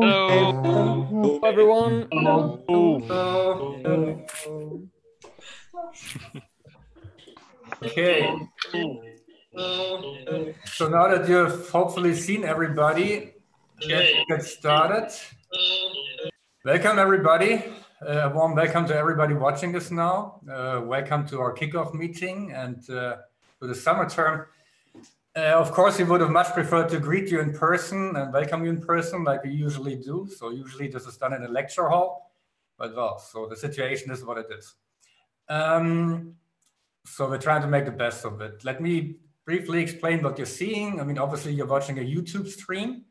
Hello. Hello everyone. Hello. Hello. Okay. So now that you've hopefully seen everybody, let's get started. Welcome everybody. A warm welcome to everybody watching this now. Welcome to our kickoff meeting and to the summer term. Of course, we would have much preferred to greet you in person and welcome you in person like we usually do. So usually this is done in a lecture hall, but well, so the situation is what it is. So we're trying to make the best of it. Let me briefly explain what you're seeing. I mean, obviously you're watching a YouTube stream.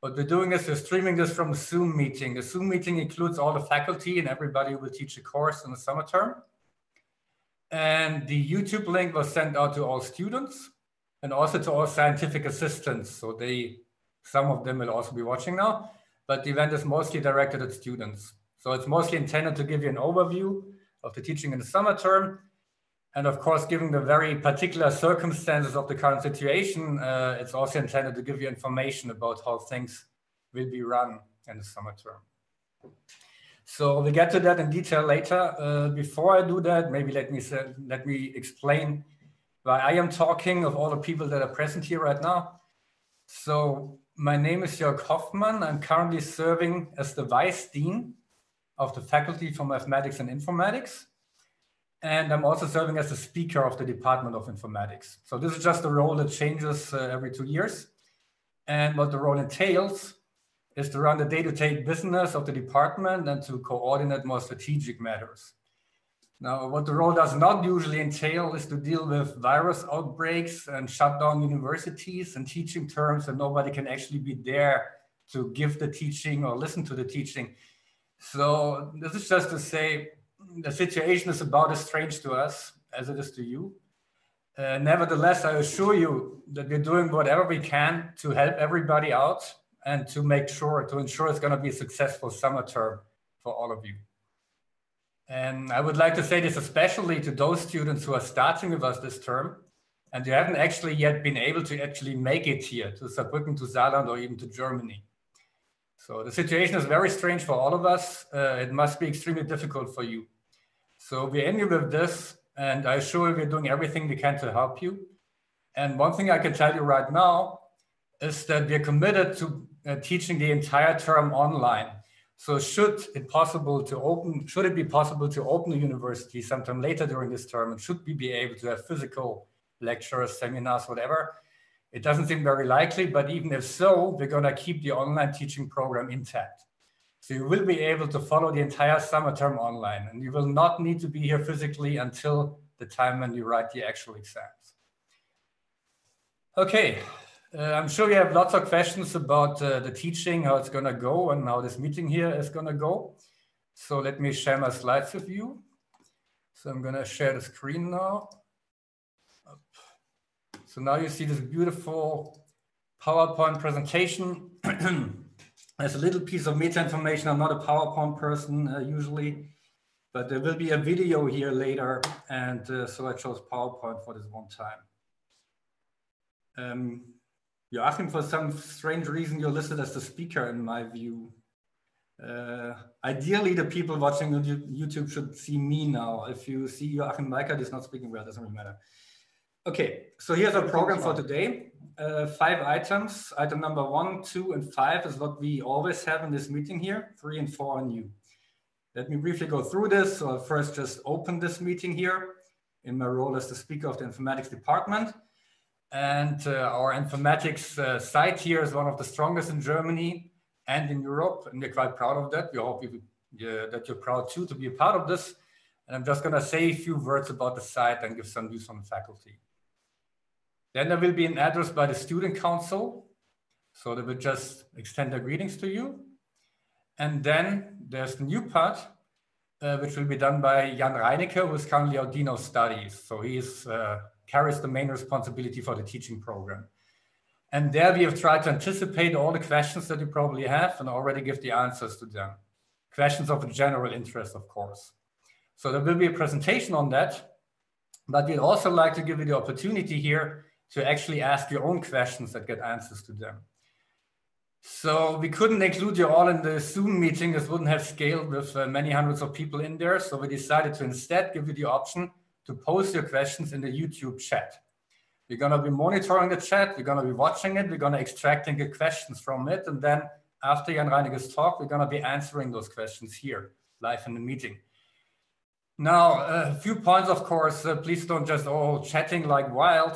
What we're doing is we're streaming this from a Zoom meeting. The Zoom meeting includes all the faculty and everybody who will teach a course in the summer term. And the YouTube link was sent out to all students and also to all scientific assistants. So some of them will also be watching now, but the event is mostly directed at students. So it's mostly intended to give you an overview of the teaching in the summer term. And of course, given the very particular circumstances of the current situation, it's also intended to give you information about how things will be run in the summer term. So we'll get to that in detail later. Before I do that, maybe let me explain why I am talking of all the people that are present here right now. So my name is Jörg Hoffmann. I'm currently serving as the Vice Dean of the Faculty for Mathematics and Informatics. And I'm also serving as the speaker of the Department of Informatics. So this is just a role that changes every 2 years. And what the role entails is to run the day-to-day business of the department and to coordinate more strategic matters. Now, what the role does not usually entail is to deal with virus outbreaks and shut down universities and teaching terms that nobody can actually be there to give the teaching or listen to the teaching. So this is just to say the situation is about as strange to us as it is to you. Nevertheless, I assure you that we're doing whatever we can to help everybody out and to ensure it's going to be a successful summer term for all of you. And I would like to say this especially to those students who are starting with us this term and you haven't actually yet been able to actually make it here to Saarbrücken, to Saarland, or even to Germany. So the situation is very strange for all of us. It must be extremely difficult for you. So we end you with this, and I assure you we're doing everything we can to help you. And one thing I can tell you right now is that we're committed to teaching the entire term online. So should it be possible to open the university sometime later during this term, and should we be able to have physical lectures, seminars, whatever? It doesn't seem very likely, but even if so, we're going to keep the online teaching program intact. So you will be able to follow the entire summer term online, and you will not need to be here physically until the time when you write the actual exams. Okay. I'm sure you have lots of questions about the teaching, how it's going to go, and how this meeting here is going to go. So let me share my slides with you. So I'm going to share the screen now. So now you see this beautiful PowerPoint presentation. There's a little piece of meta information. I'm not a PowerPoint person usually, but there will be a video here later. And so I chose PowerPoint for this one time. You're asking for some strange reason you're listed as the speaker in my view. Ideally, the people watching on YouTube should see me now. If you see Joachim Weikert is not speaking well, it doesn't really matter. Okay, so here's our program for today. 5 items. Item number 1, 2, and 5 is what we always have in this meeting here. 3 and 4 are new. Let me briefly go through this. So I'll first just open this meeting here in my role as the speaker of the informatics department. And our informatics site here is one of the strongest in Germany and in Europe. And we're quite proud of that. We hope that you're proud too to be a part of this. And I'm just going to say a few words about the site and give some views on the faculty. Then there will be an address by the Student Council. So they will just extend their greetings to you. And then there's the new part, which will be done by Jan Reineke, who is currently our Dean of Studies. So he is... carries the main responsibility for the teaching program. And there we have tried to anticipate all the questions that you probably have and already give the answers to them. Questions of a general interest, of course. So there will be a presentation on that, but we'd also like to give you the opportunity here to actually ask your own questions that get answers to them. So we couldn't include you all in the Zoom meeting. This wouldn't have scaled with many hundreds of people in there. So we decided to instead give you the option to post your questions in the YouTube chat. We're going to be monitoring the chat. We're going to be watching it. We're going to extracting the questions from it. And then after Jan Reineke's talk, we're going to be answering those questions here live in the meeting. Now, a few points, of course, please don't just chatting like wild.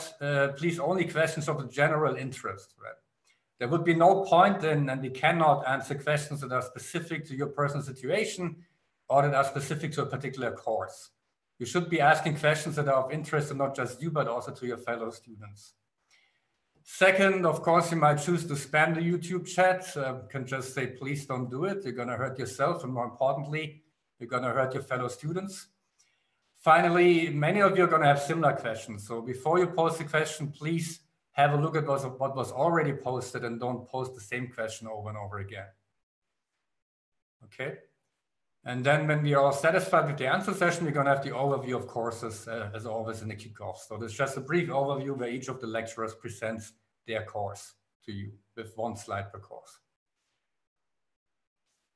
Please only questions of general interest. Right? There would be no point in, and we cannot answer questions that are specific to your personal situation or that are specific to a particular course. You should be asking questions that are of interest to not just you, but also to your fellow students. Second, of course, you might choose to spam the YouTube chat. Can just say, please don't do it. You're going to hurt yourself, and more importantly, you're going to hurt your fellow students. Finally, many of you are going to have similar questions. So before you post a question, please have a look at what was already posted and don't post the same question over and over again. Okay. And then when we are all satisfied with the answer session, we're going to have the overview of courses as always in the kickoff. So there's just a brief overview where each of the lecturers presents their course to you with one slide per course.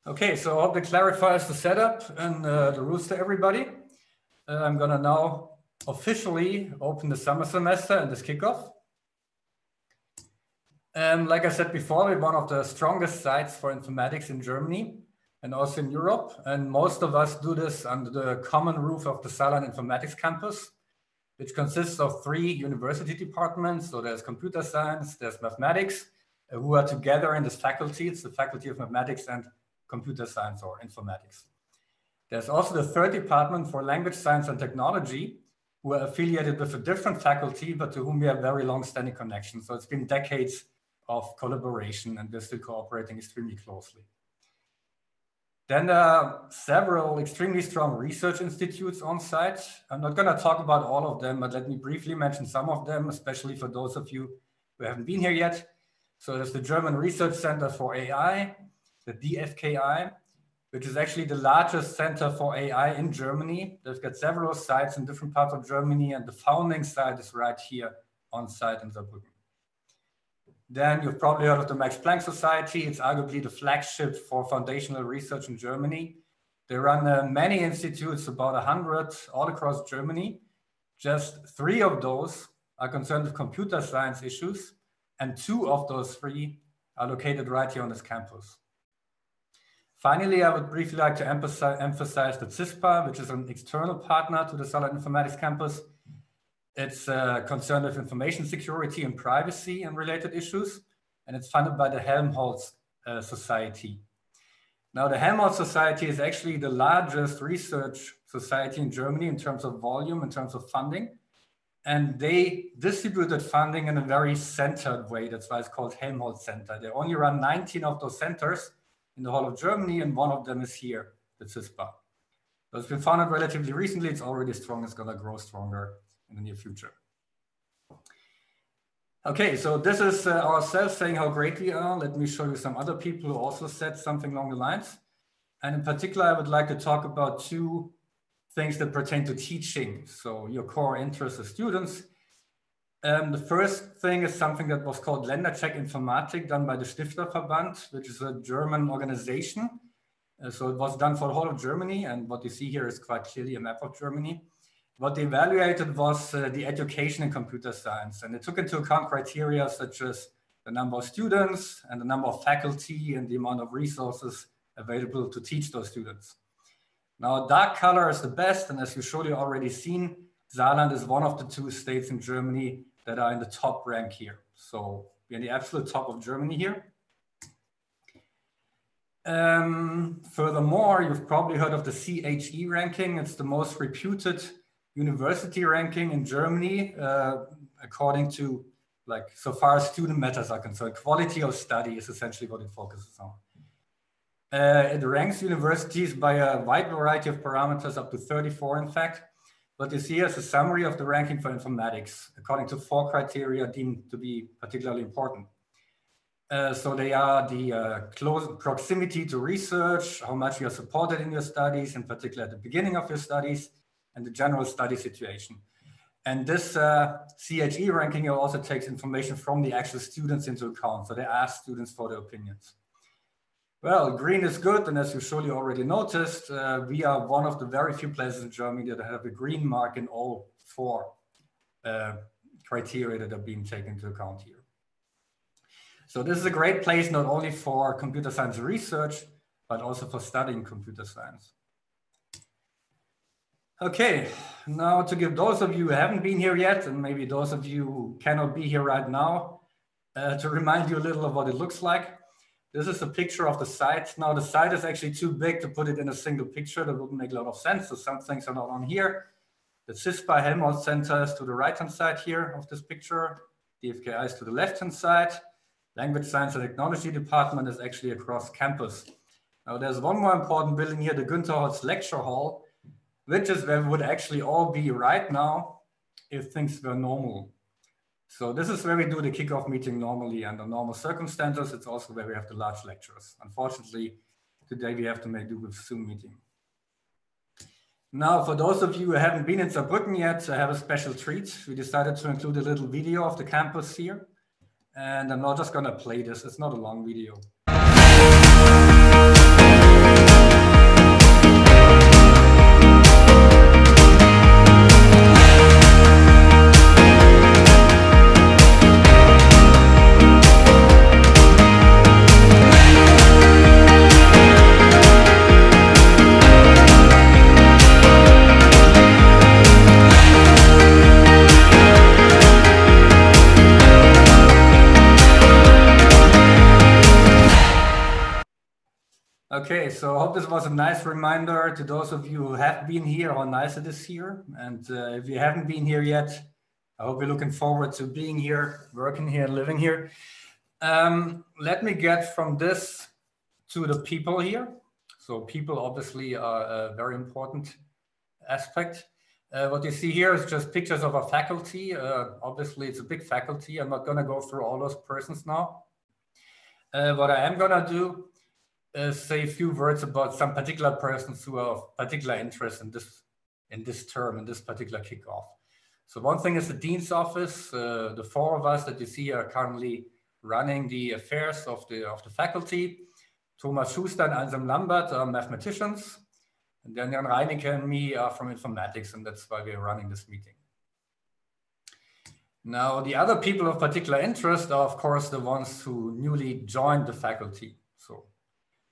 Okay, so I hope that clarifies the setup and the rules to everybody. I'm going to now officially open the summer semester and this kickoff. Like I said before, we're one of the strongest sites for informatics in Germany and also in Europe. And most of us do this under the common roof of the Saarland Informatics Campus, which consists of 3 university departments. So there's computer science, there's mathematics, who are together in this faculty. It's the Faculty of Mathematics and Computer Science or Informatics. There's also the 3rd department for Language Science and Technology, who are affiliated with a different faculty, but to whom we have very long-standing connections. So it's been decades of collaboration and we're still cooperating extremely closely. Then there are several extremely strong research institutes on site. I'm not going to talk about all of them, but let me briefly mention some of them, especially for those of you who haven't been here yet. So there's the German Research Center for AI, the DFKI, which is actually the largest center for AI in Germany. They've got several sites in different parts of Germany, and the founding site is right here on site in Saarbrücken. Then you've probably heard of the Max Planck Society. It's arguably the flagship for foundational research in Germany. They run many institutes, about 100 all across Germany. Just 3 of those are concerned with computer science issues, and 2 of those 3 are located right here on this campus. Finally, I would briefly like to emphasize the CISPA, which is an external partner to the Saarland Informatics Campus. It's concerned with information security and privacy and related issues, and it's funded by the Helmholtz Society. Now, the Helmholtz Society is actually the largest research society in Germany in terms of volume, in terms of funding, and they distributed funding in a very centered way. That's why it's called Helmholtz Center. They only run 19 of those centers in the whole of Germany, and one of them is here, the CISPA. So it's been founded relatively recently. It's already strong. It's going to grow stronger in the near future. Okay, so this is ourselves saying how great we are. Let me show you some other people who also said something along the lines. And in particular, I would like to talk about 2 things that pertain to teaching. So your core interest as students. The first thing is something that was called Ländercheck Informatik, done by the Stifterverband, which is a German organization. So it was done for the whole of Germany, and what you see here is quite clearly a map of Germany. What they evaluated was the education in computer science, and they took into account criteria such as the number of students and the number of faculty and the amount of resources available to teach those students. Now, dark color is the best, and as you surely already seen, Saarland is one of the 2 states in Germany that are in the top rank here. So we're in the absolute top of Germany here. Furthermore, you've probably heard of the CHE ranking. It's the most reputed university ranking in Germany, according to, like, so far as student matters are concerned. Quality of study is essentially what it focuses on. It ranks universities by a wide variety of parameters, up to 34, in fact. What you see here is a summary of the ranking for informatics, according to 4 criteria deemed to be particularly important. So they are the close proximity to research, how much you are supported in your studies, in particular at the beginning of your studies, and the general study situation. And this CHE ranking also takes information from the actual students into account. So they ask students for their opinions. Well, green is good. And as you surely already noticed, we are one of the very few places in Germany that have a green mark in all four criteria that are being taken into account here. So this is a great place, not only for computer science research, but also for studying computer science. Okay, now to give those of you who haven't been here yet, and maybe those of you who cannot be here right now, to remind you a little of what it looks like. This is a picture of the site. Now the site is actually too big to put it in a single picture. That wouldn't make a lot of sense, so some things are not on here. The CISPA Helmholtz Center is to the right-hand side here of this picture. DFKI is to the left-hand side. Language Science and Technology Department is actually across campus. Now there's one more important building here, the Günter Hotz Lecture Hall, which is where we would actually all be right now if things were normal. So this is where we do the kickoff meeting normally under normal circumstances. It's also where we have the large lectures. Unfortunately, today we have to make do with Zoom meeting. Now, for those of you who haven't been in Saarbrücken yet, I have a special treat. We decided to include a little video of the campus here. And I'm not just gonna play this, it's not a long video. Okay, so I hope this was a nice reminder to those of you who have been here, how nice it is here. And if you haven't been here yet, I hope you're looking forward to being here, working here, and living here. Let me get from this to the people here. So people obviously are a very important aspect. What you see here is just pictures of our faculty. Obviously, it's a big faculty. I'm not going to go through all those persons now. What I am going to do, say a few words about some particular persons who are of particular interest in this term, in this particular kickoff. So one thing is the Dean's office. The four of us that you see are currently running the affairs of the faculty. Thomas Schuster and Anselm Lambert are mathematicians. And then Jan Reineke and me are from informatics, and that's why we're running this meeting. Now, the other people of particular interest are, of course, the ones who newly joined the faculty.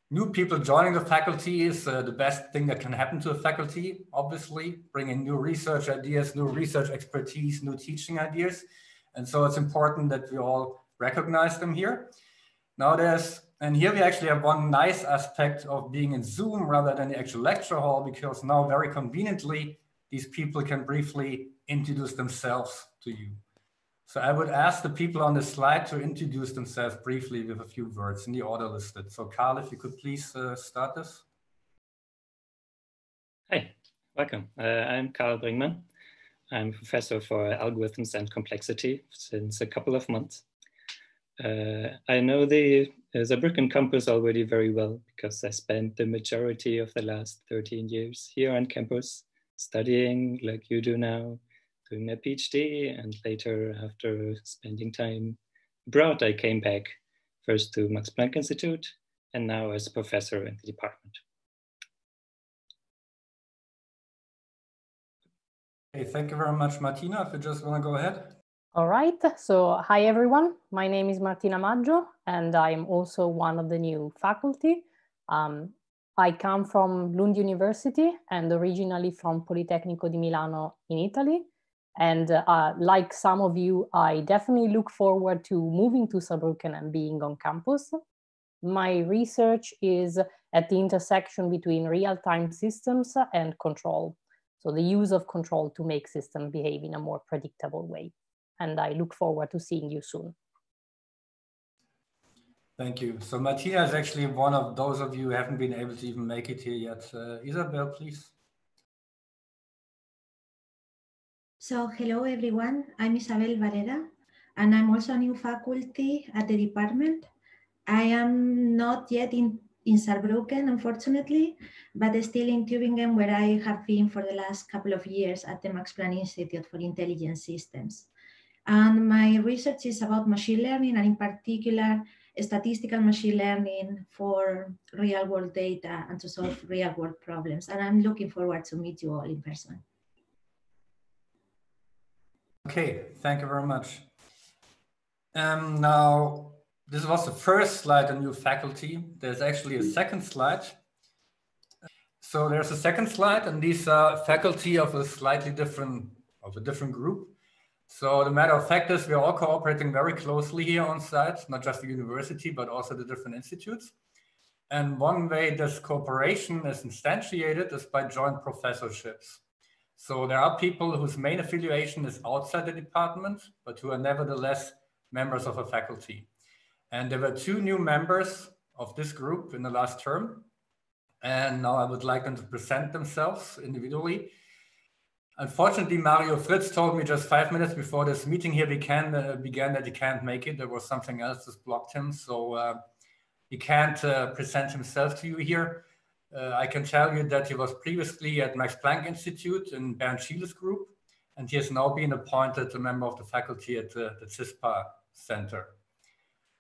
New people joining the faculty is the best thing that can happen to a faculty, obviously, bringing new research ideas, new research expertise, new teaching ideas. And so it's important that we all recognize them here. Now and here we actually have one nice aspect of being in Zoom rather than the actual lecture hall, because now very conveniently, these people can briefly introduce themselves to you. So I would ask the people on the slide to introduce themselves briefly with a few words in the order listed. So Karl, if you could please start this. Hi, welcome. I'm Karl Bringmann. I'm professor for algorithms and complexity since a couple of months. I know the Saarbrücken campus already very well because I spent the majority of the last 13 years here on campus studying like you do now, doing a PhD, and later, after spending time abroad, I came back first to Max Planck Institute and now as a professor in the department. Hey, thank you very much, Martina. If you just want to go ahead. All right. So hi, everyone. My name is Martina Maggio, and I am also one of the new faculty. I come from Lund University and originally from Politecnico di Milano in Italy. And like some of you, I definitely look forward to moving to Saarbrücken and being on campus. My research is at the intersection between real-time systems and control. So the use of control to make systems behave in a more predictable way. And I look forward to seeing you soon. Thank you. So Martina is actually one of those of you who haven't been able to even make it here yet. Isabel, please. So hello everyone, I'm Isabel Varela, and I'm also a new faculty at the department. I am not yet in, in Saarbrücken, unfortunately, but still in Tübingen, where I have been for the last couple of years at the Max Planck Institute for Intelligent Systems. And my research is about machine learning, and in particular, statistical machine learning for real-world data and to solve real-world problems. And I'm looking forward to meet you all in person. Okay, thank you very much. Now, this was the first slide on new faculty. There's actually a second slide. So there's a second slide, and these are faculty of a slightly different, of a different group. So the matter of fact is, we are all cooperating very closely here on site, not just the university, but also the different institutes. And one way this cooperation is instantiated is by joint professorships. So there are people whose main affiliation is outside the department, but who are nevertheless members of a faculty. And there were two new members of this group in the last term. And now I would like them to present themselves individually. Unfortunately, Mario Fritz told me just 5 minutes before this meeting here began that he can't make it. There was something else that blocked him, so he can't present himself to you here. I can tell you that he was previously at Max Planck Institute in Bernd Schiele's group, and he has now been appointed a member of the faculty at the CISPA Center.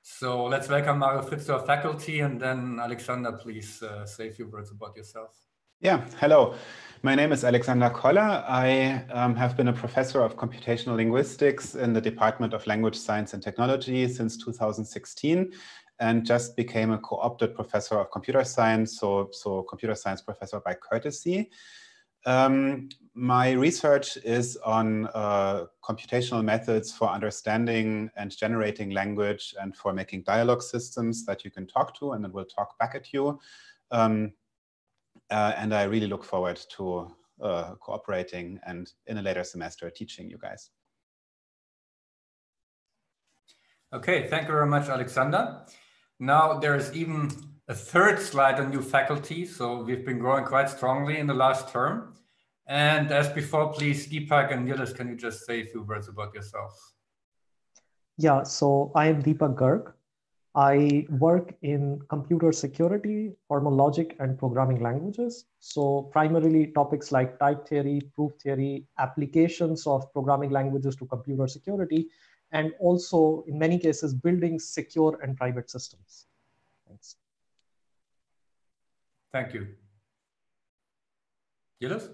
So let's welcome Mario Fritz to our faculty, and then Alexander, please say a few words about yourself. Yeah, hello. My name is Alexander Koller. I have been a professor of computational linguistics in the Department of Language Science and Technology since 2016, and just became a co-opted professor of computer science, so computer science professor by courtesy. My research is on computational methods for understanding and generating language and for making dialogue systems that you can talk to and that will talk back at you. And I really look forward to cooperating and in a later semester teaching you guys. Okay, thank you very much, Alexander. Now there is even a third slide on new faculty. So we've been growing quite strongly in the last term. And as before, please, Deepak and Niels, can you just say a few words about yourself? Yeah, so I am Deepak Garg. I work in computer security, formal logic, and programming languages. So primarily topics like type theory, proof theory, applications of programming languages to computer security, and also in many cases, building secure and private systems. Thanks. Thank you. Niels?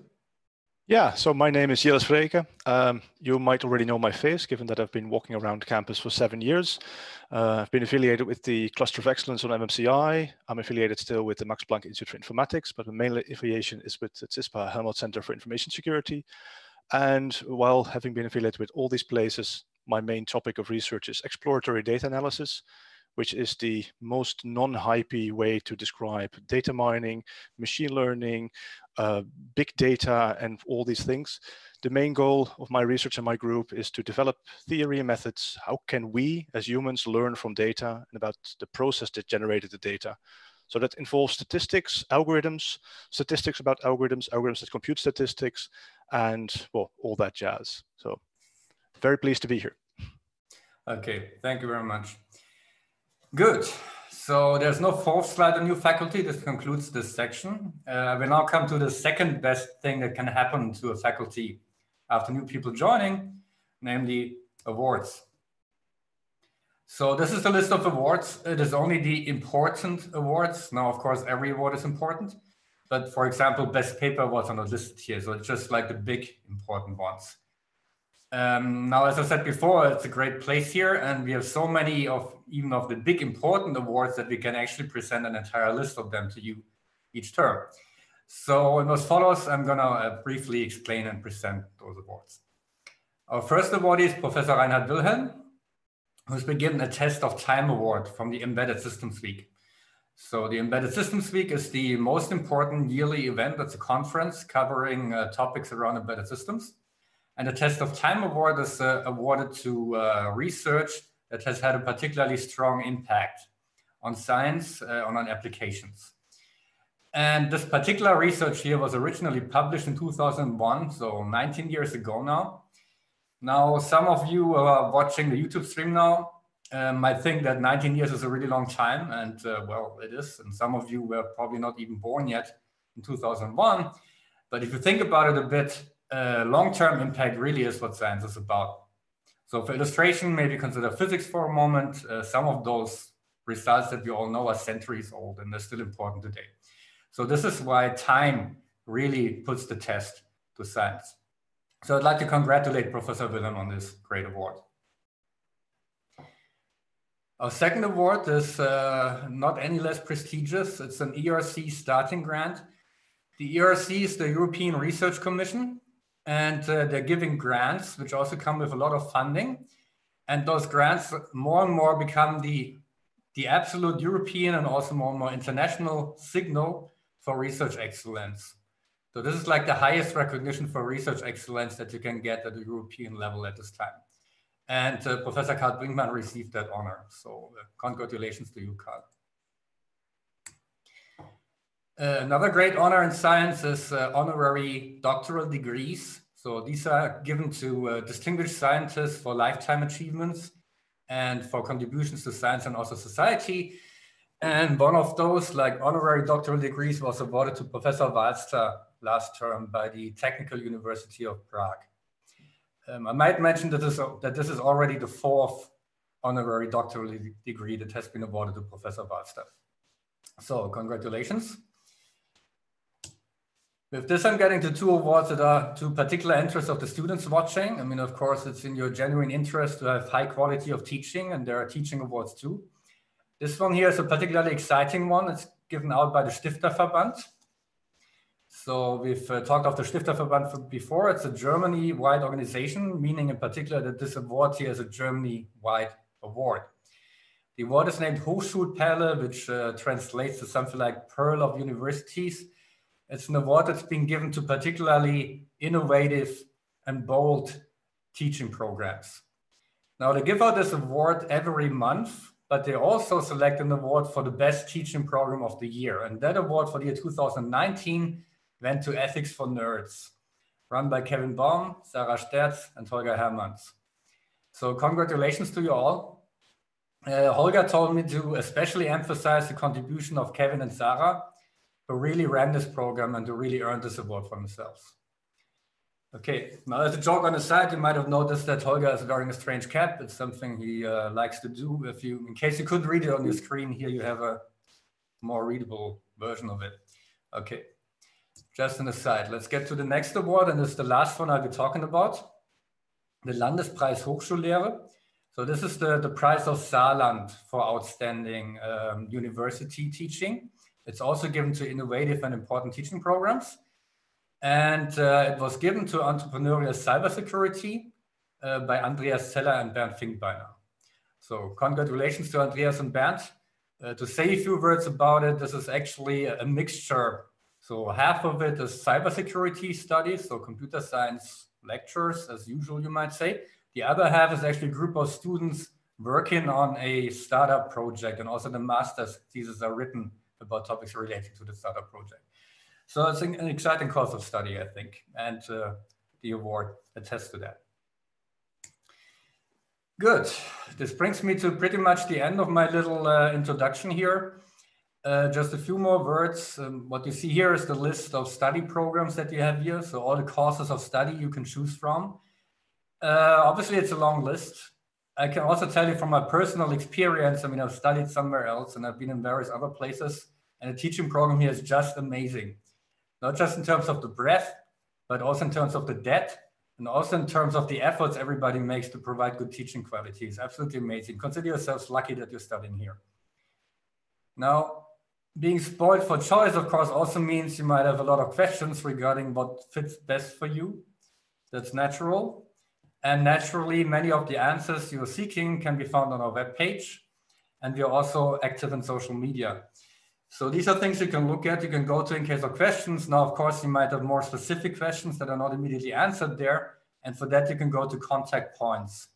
Yeah, so my name is Niels Vreeke. You might already know my face, given that I've been walking around campus for 7 years. I've been affiliated with the Cluster of Excellence on MMCI. I'm affiliated still with the Max Planck Institute for Informatics, but my main affiliation is with the CISPA Helmholtz Center for Information Security. And while having been affiliated with all these places, my main topic of research is exploratory data analysis, which is the most non-hypey way to describe data mining, machine learning, big data, and all these things. The main goal of my research and my group is to develop theory and methods. How can we as humans learn from data and about the process that generated the data? So that involves statistics about algorithms, algorithms that compute statistics, and well, all that jazz. So very pleased to be here. Okay, thank you very much. Good. So there's no fourth slide on new faculty. This concludes this section. We now come to the second best thing that can happen to a faculty after new people joining, namely awards. So this is the list of awards. It is only the important awards. Now, of course, every award is important, but for example, best paper was on the list here. So it's just like the big important ones. Now, as I said before, it's a great place here, and we have so many of even of the big important awards that we can actually present an entire list of them to you each term. So as follows, I'm going to briefly explain and present those awards. Our first award is Professor Reinhard Wilhelm, who's been given a Test of Time award from the Embedded Systems Week. So the Embedded Systems Week is the most important yearly event. That's a conference covering topics around embedded systems. And the Test of Time award is awarded to research that has had a particularly strong impact on science, on applications. And this particular research here was originally published in 2001, so 19 years ago now. Now, some of you are watching the YouTube stream now might think that 19 years is a really long time, and well, it is. And some of you were probably not even born yet in 2001. But if you think about it a bit, long-term impact really is what science is about. So for illustration, maybe consider physics for a moment. Some of those results that we all know are centuries old, and they're still important today. So this is why time really puts the test to science. So I'd like to congratulate Professor Wilhelm on this great award. Our second award is not any less prestigious. It's an ERC starting grant. The ERC is the European Research Commission, and they're giving grants, which also come with a lot of funding. And those grants more and more become the absolute European and also more and more international signal for research excellence. So this is like the highest recognition for research excellence that you can get at the European level at this time. And Professor Karl Bringmann received that honor. So congratulations to you, Karl. Another great honor in science is honorary doctoral degrees. So these are given to distinguished scientists for lifetime achievements and for contributions to science and also society. And one of those, like honorary doctoral degrees, was awarded to Professor Wahlster last term by the Technical University of Prague. I might mention that this is already the fourth honorary doctoral degree that has been awarded to Professor Wahlster. So congratulations. With this, I'm getting to two awards that are to particular interests of the students watching. I mean, of course, it's in your genuine interest to have high quality of teaching, and there are teaching awards too. This one here is a particularly exciting one. It's given out by the Stifterverband. So we've talked of the Stifterverband before. It's a Germany-wide organization, meaning in particular that this award here is a Germany-wide award. The award is named Hochschulperle, which translates to something like Pearl of Universities. It's an award that's been given to particularly innovative and bold teaching programs. Now, they give out this award every month, but they also select an award for the best teaching program of the year. And that award for the year 2019 went to Ethics for Nerds, run by Kevin Baum, Sarah Sterz, and Holger Hermanns. So congratulations to you all. Holger told me to especially emphasize the contribution of Kevin and Sarah, who really ran this program and who really earned this award for themselves. Okay, now as a joke on the side, you might have noticed that Holger is wearing a strange cap. It's something he likes to do. If you, in case you couldn't read it on your screen, here you have a more readable version of it. Okay, just an aside. Let's get to the next award, and it's the last one I'll be talking about, the Landespreis Hochschullehre. So this is the prize of Saarland for outstanding university teaching. It's also given to innovative and important teaching programs. And it was given to entrepreneurial cybersecurity by Andreas Zeller and Bernd Finkbeiner. So congratulations to Andreas and Bernd. To say a few words about it, this is actually a mixture. So half of it is cybersecurity studies, so computer science lectures, as usual, you might say. The other half is actually a group of students working on a startup project, and also the master's theses are written about topics related to the startup project. So it's an exciting course of study, I think, and the award attests to that. Good. This brings me to pretty much the end of my little introduction here. Just a few more words. What you see here is the list of study programs that you have here. So all the courses of study you can choose from. Obviously, it's a long list. I can also tell you from my personal experience, I mean, I've studied somewhere else and I've been in various other places, and the teaching program here is just amazing. Not just in terms of the breadth, but also in terms of the depth, and also in terms of the efforts everybody makes to provide good teaching quality. It's absolutely amazing. Consider yourselves lucky that you're studying here. Now, being spoiled for choice, of course, also means you might have a lot of questions regarding what fits best for you. That's natural. And naturally, many of the answers you're seeking can be found on our webpage. And we are also active in social media. So these are things you can look at, you can go to in case of questions. Now, of course, you might have more specific questions that are not immediately answered there. And for that, you can go to contact points.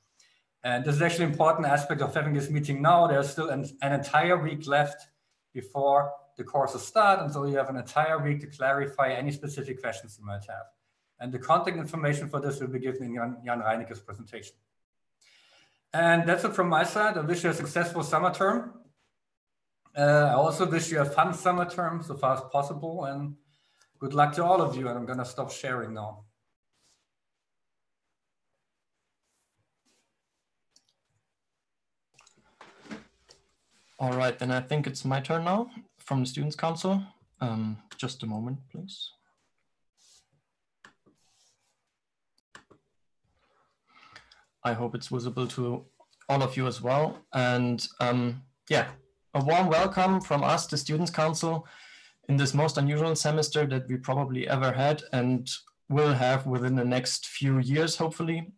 And this is actually an important aspect of having this meeting now. There's still an entire week left before the courses start. And so you have an entire week to clarify any specific questions you might have. And the contact information for this will be given in Jan Reineke's presentation. And that's it from my side. I wish you a successful summer term. I also wish you a fun summer term so far as possible, and good luck to all of you. And I'm going to stop sharing now. All right, then I think it's my turn now from the Students' Council. Just a moment, please. I hope it's visible to all of you as well. And yeah, a warm welcome from us, the Students' Council, in this most unusual semester that we probably ever had and will have within the next few years, hopefully.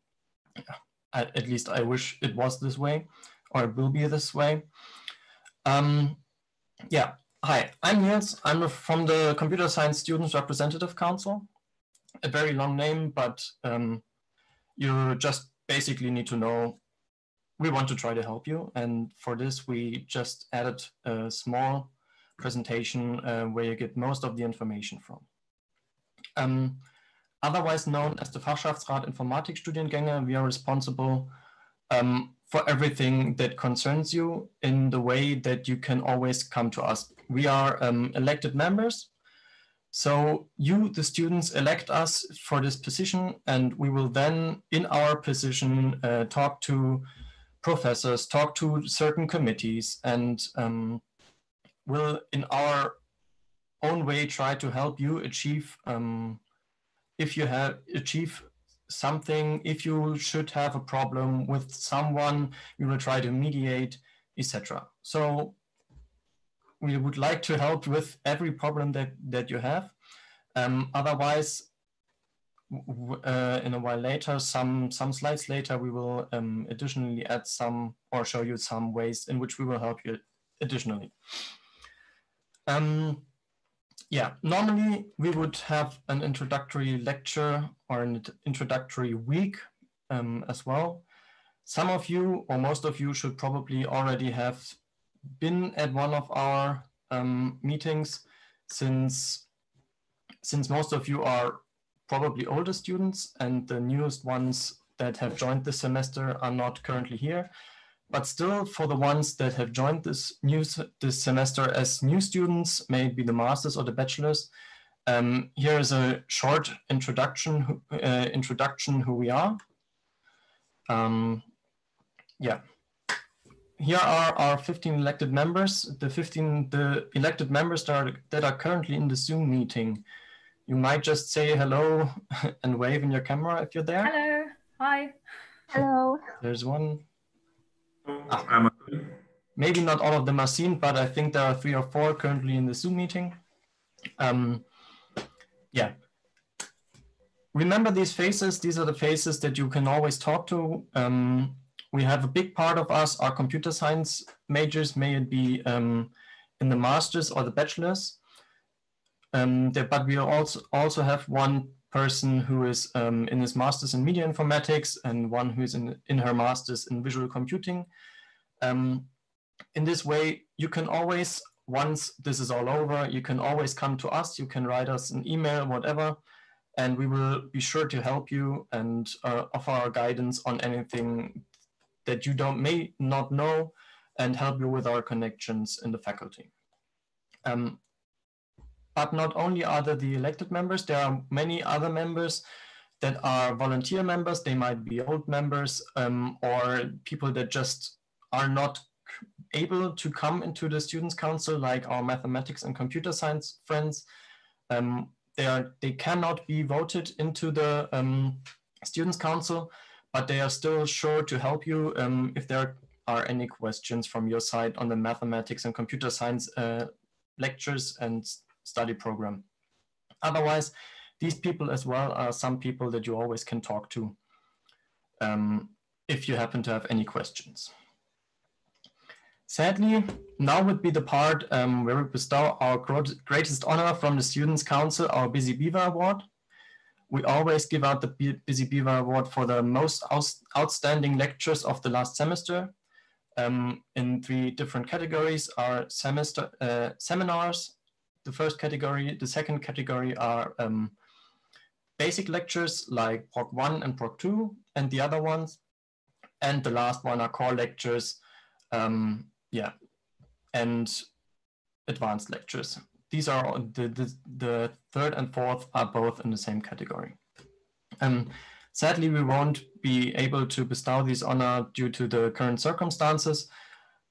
At least I wish it was this way, or it will be this way. Yeah, hi, I'm Niels. I'm from the Computer Science Students Representative Council. A very long name, but you just basically need to know we want to try to help you. And for this, we just added a small presentation where you get most of the information from. Otherwise known as the Fachschaftsrat Informatikstudiengänge, we are responsible for everything that concerns you in the way that you can always come to us. We are elected members. So you, the students, elect us for this position, and we will then, in our position, talk to professors, talk to certain committees, and will, in our own way, try to help you achieve, if you have achieved something, if you should have a problem with someone, we will try to mediate, etc. So we would like to help with every problem that you have. Otherwise, in a while later, some slides later, we will additionally add some or show you some ways in which we will help you additionally. Yeah, normally we would have an introductory lecture or an introductory week as well. Some of you or most of you should probably already have been at one of our meetings, since most of you are probably older students and the newest ones that have joined this semester are not currently here. But still, for the ones that have joined this semester as new students, maybe the masters or the bachelors, here is a short introduction. Who we are. Yeah, here are our 15 elected members. The elected members that are currently in the Zoom meeting. You might just say hello and wave in your camera if you're there. Hello. Hi. Hello. There's one. Maybe not all of them are seen, but I think there are 3 or 4 currently in the Zoom meeting. Yeah. Remember these faces. These are the faces that you can always talk to. We have a big part of us are computer science majors, may it be in the masters or the bachelors. But we also have one person who is in his master's in media informatics and one who is in her master's in visual computing. In this way, you can always, once this is all over, you can always come to us, you can write us an email, whatever, and we will be sure to help you and offer our guidance on anything that you may not know and help you with our connections in the faculty. But not only are there the elected members, there are many other members that are volunteer members. They might be old members or people that just are not able to come into the Students' Council, like our mathematics and computer science friends. They cannot be voted into the Students' Council, but they are still sure to help you if there are any questions from your side on the mathematics and computer science lectures and study program. Otherwise, these people as well are some people that you always can talk to if you happen to have any questions. Sadly, now would be the part where we bestow our greatest honor from the Students' Council, our Busy Beaver Award. We always give out the Busy Beaver Award for the most outstanding lectures of the last semester in 3 different categories, our semester seminars, the first category, the second category are basic lectures like Proc 1 and Proc 2, and the other ones And the last one are core lectures, and advanced lectures. These are the third and fourth are both in the same category. Sadly, we won't be able to bestow this honor due to the current circumstances,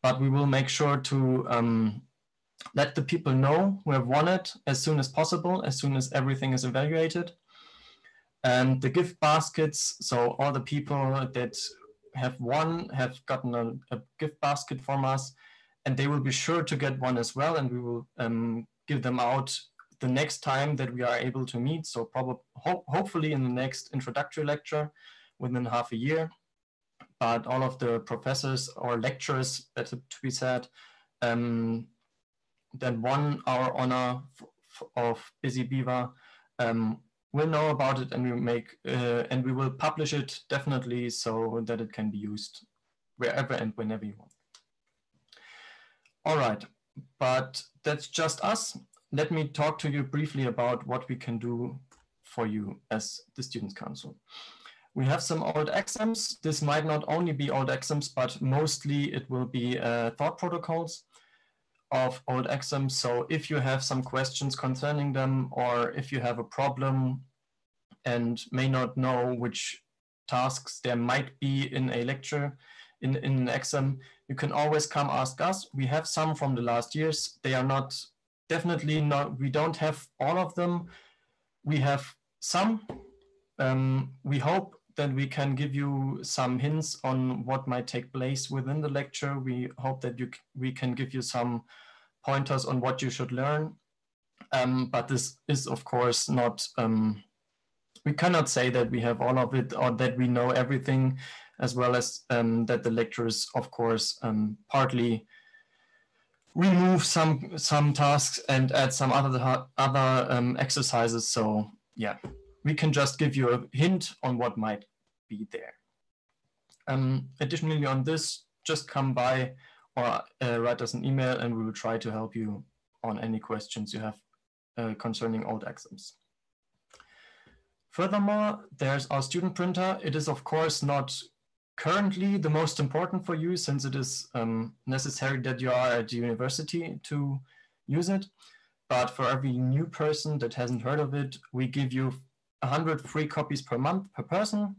but we will make sure to let the people know who have won it as soon as possible, as soon as everything is evaluated. And the gift baskets, so all the people that have won have gotten a gift basket from us, and they will be sure to get one as well, and we will give them out the next time that we are able to meet, so probably hopefully in the next introductory lecture within half a year. But all of the professors or lecturers, better to be said, that won our honor of Busy Beaver will know about it, and we make and we will publish it definitely so that it can be used wherever and whenever you want. All right, but that's just us. Let me talk to you briefly about what we can do for you as the Students' Council. We have some old exams. This might not only be old exams, but mostly it will be thought protocols of old exams. So if you have some questions concerning them, or if you have a problem and may not know which tasks there might be in a lecture, in an exam, you can always come ask us. We have some from the last years. They are not, definitely not, we don't have all of them. We have some. We hope that we can give you some hints on what might take place within the lecture. We hope that we can give you some pointers on what you should learn. But this is, of course, not, we cannot say that we have all of it or that we know everything, as well as that the lecturers, of course, partly remove some tasks and add some other exercises. So yeah, we can just give you a hint on what might be there. Additionally on this, just come by or write us an email, and we will try to help you on any questions you have concerning old exams. Furthermore, there's our student printer. It is, of course, not currently the most important for you, since it is necessary that you are at the university to use it. But for every new person that hasn't heard of it, we give you 100 free copies per month per person.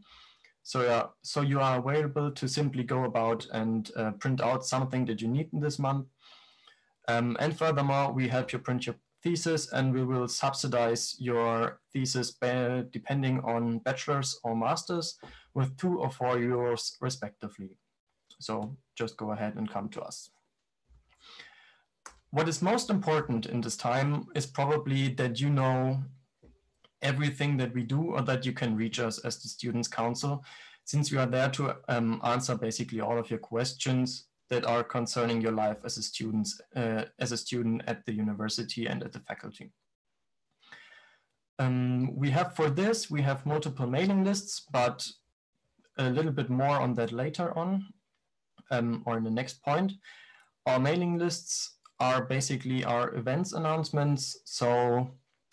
So you are available to simply go about and print out something that you need in this month. And furthermore, we help you print your thesis, and we will subsidize your thesis depending on bachelor's or master's with 2 or 4 euros respectively. So just go ahead and come to us. What is most important in this time is probably that you know everything that we do, or that you can reach us as the Students' Council, since we are there to answer basically all of your questions that are concerning your life as a student, at the university and at the faculty. We have multiple mailing lists, but a little bit more on that later on, or in the next point. Our mailing lists are basically our events announcements. So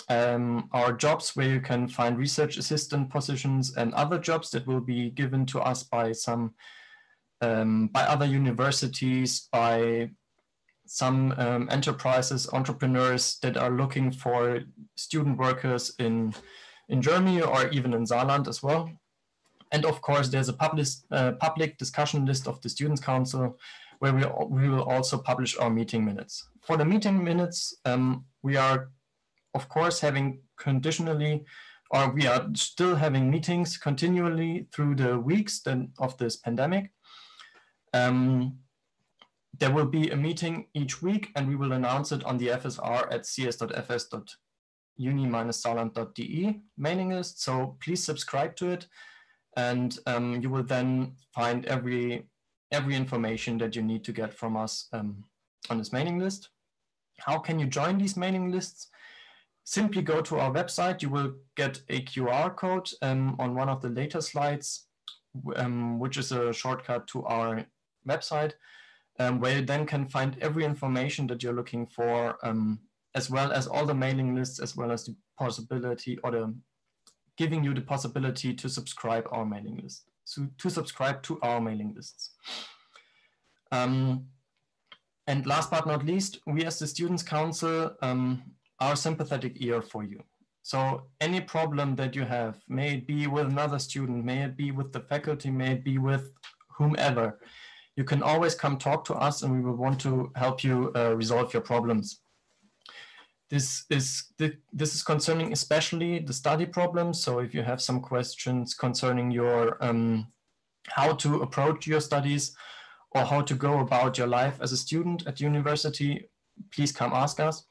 our jobs, where you can find research assistant positions and other jobs that will be given to us by some by other universities, by some enterprises, entrepreneurs that are looking for student workers in Germany or even in Saarland as well. And of course, there's a public discussion list of the Students' Council, where we will also publish our meeting minutes. For the meeting minutes, we are, of course, we are still having meetings continually through the weeks of this pandemic. There will be a meeting each week, and we will announce it on the FSR at cs.fs.uni-saarland.de mailing list. So please subscribe to it, and you will then find every information that you need to get from us on this mailing list. How can you join these mailing lists? Simply go to our website. You will get a QR code on one of the later slides, which is a shortcut to our website, where you then can find every information that you're looking for, as well as all the mailing lists, as well as the possibility, or giving you the possibility to subscribe our mailing list. to subscribe to our mailing lists. And last but not least, we as the Students' Council are a sympathetic ear for you. So any problem that you have, may it be with another student, may it be with the faculty, may it be with whomever, you can always come talk to us and we will want to help you resolve your problems. This is concerning especially the study problems. So if you have some questions concerning your how to approach your studies or how to go about your life as a student at university, please come ask us.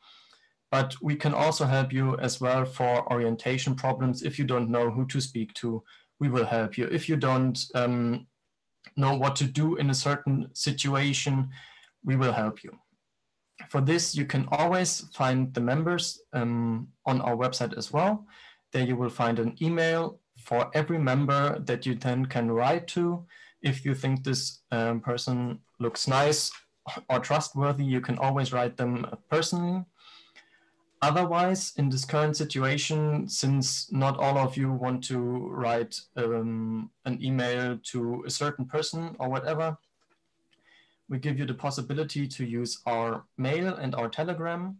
But we can also help you as well for orientation problems. If you don't know who to speak to, we will help you. If you don't know what to do in a certain situation, we will help you. For this, you can always find the members on our website as well. There you will find an email for every member that you then can write to. If you think this person looks nice or trustworthy, you can always write them personally. Otherwise, in this current situation, since not all of you want to write an email to a certain person or whatever, we give you the possibility to use our mail and our Telegram.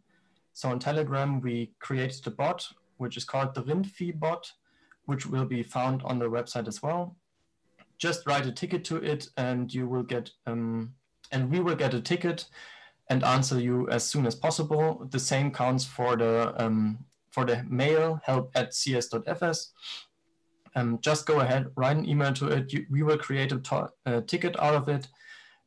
So on Telegram, we created the bot, which is called the RINDFI bot, which will be found on the website as well. Just write a ticket to it and you will get, and we will get a ticket and answer you as soon as possible. The same counts for the mail, help@cs.fs. Just go ahead, write an email to it. We will create a ticket out of it.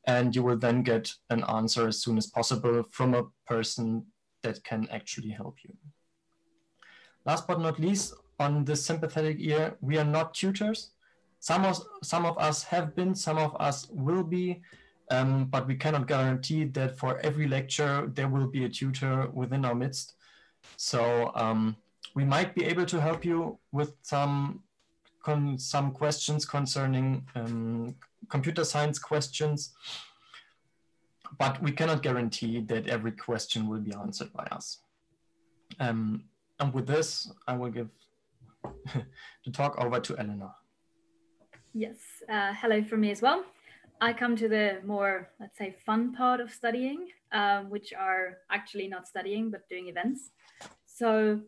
And you will then get an answer as soon as possible from a person that can actually help you. Last but not least, on this sympathetic ear, we are not tutors. Some of us have been, some of us will be, but we cannot guarantee that for every lecture there will be a tutor within our midst. So we might be able to help you with some questions concerning computer science questions, but we cannot guarantee that every question will be answered by us. And with this, I will give the talk over to Elena. Yes, hello from me as well. I come to the more, let's say, fun part of studying, which are actually not studying, but doing events. So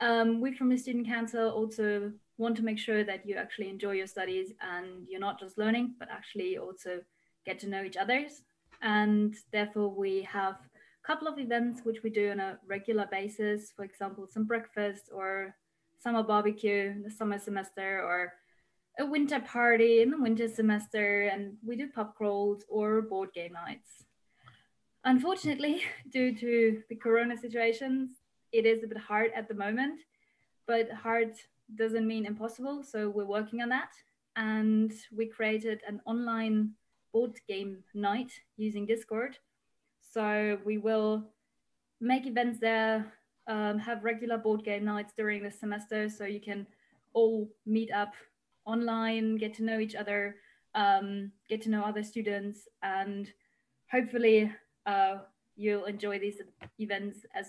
we from the Student Council also want to make sure that you actually enjoy your studies and you're not just learning, but actually also get to know each other. And therefore we have a couple of events which we do on a regular basis, for example, some breakfast or summer barbecue in the summer semester or a winter party in the winter semester. And we do pub crawls or board game nights. Unfortunately, due to the Corona situations, it is a bit hard at the moment, but hard doesn't mean impossible. So we're working on that. And we created an online board game night using Discord. So we will make events there, have regular board game nights during the semester. So you can all meet up online, get to know each other, get to know other students. And hopefully you'll enjoy these events as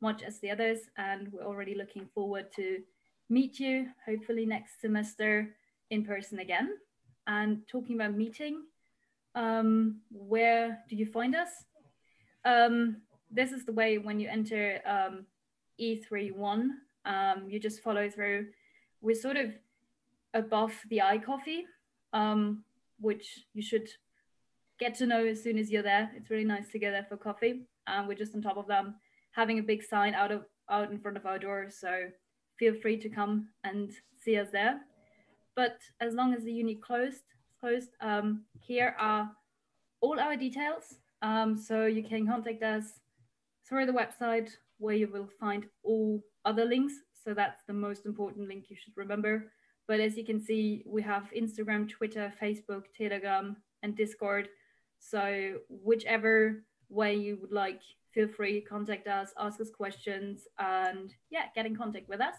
much as the others. And we're already looking forward to meet you hopefully next semester in person again. And talking about meeting, where do you find us? This is the way when you enter E31, you just follow through. We're sort of above the iCoffee, which you should get to know as soon as you're there. It's really nice to go there for coffee. We're just on top of them, having a big sign out in front of our door. So feel free to come and see us there. But as long as the uni is closed, here are all our details. So you can contact us through the website where you will find all other links. So that's the most important link you should remember. But as you can see, we have Instagram, Twitter, Facebook, Telegram, and Discord. So whichever way you would like, feel free, contact us, ask us questions, and yeah, get in contact with us.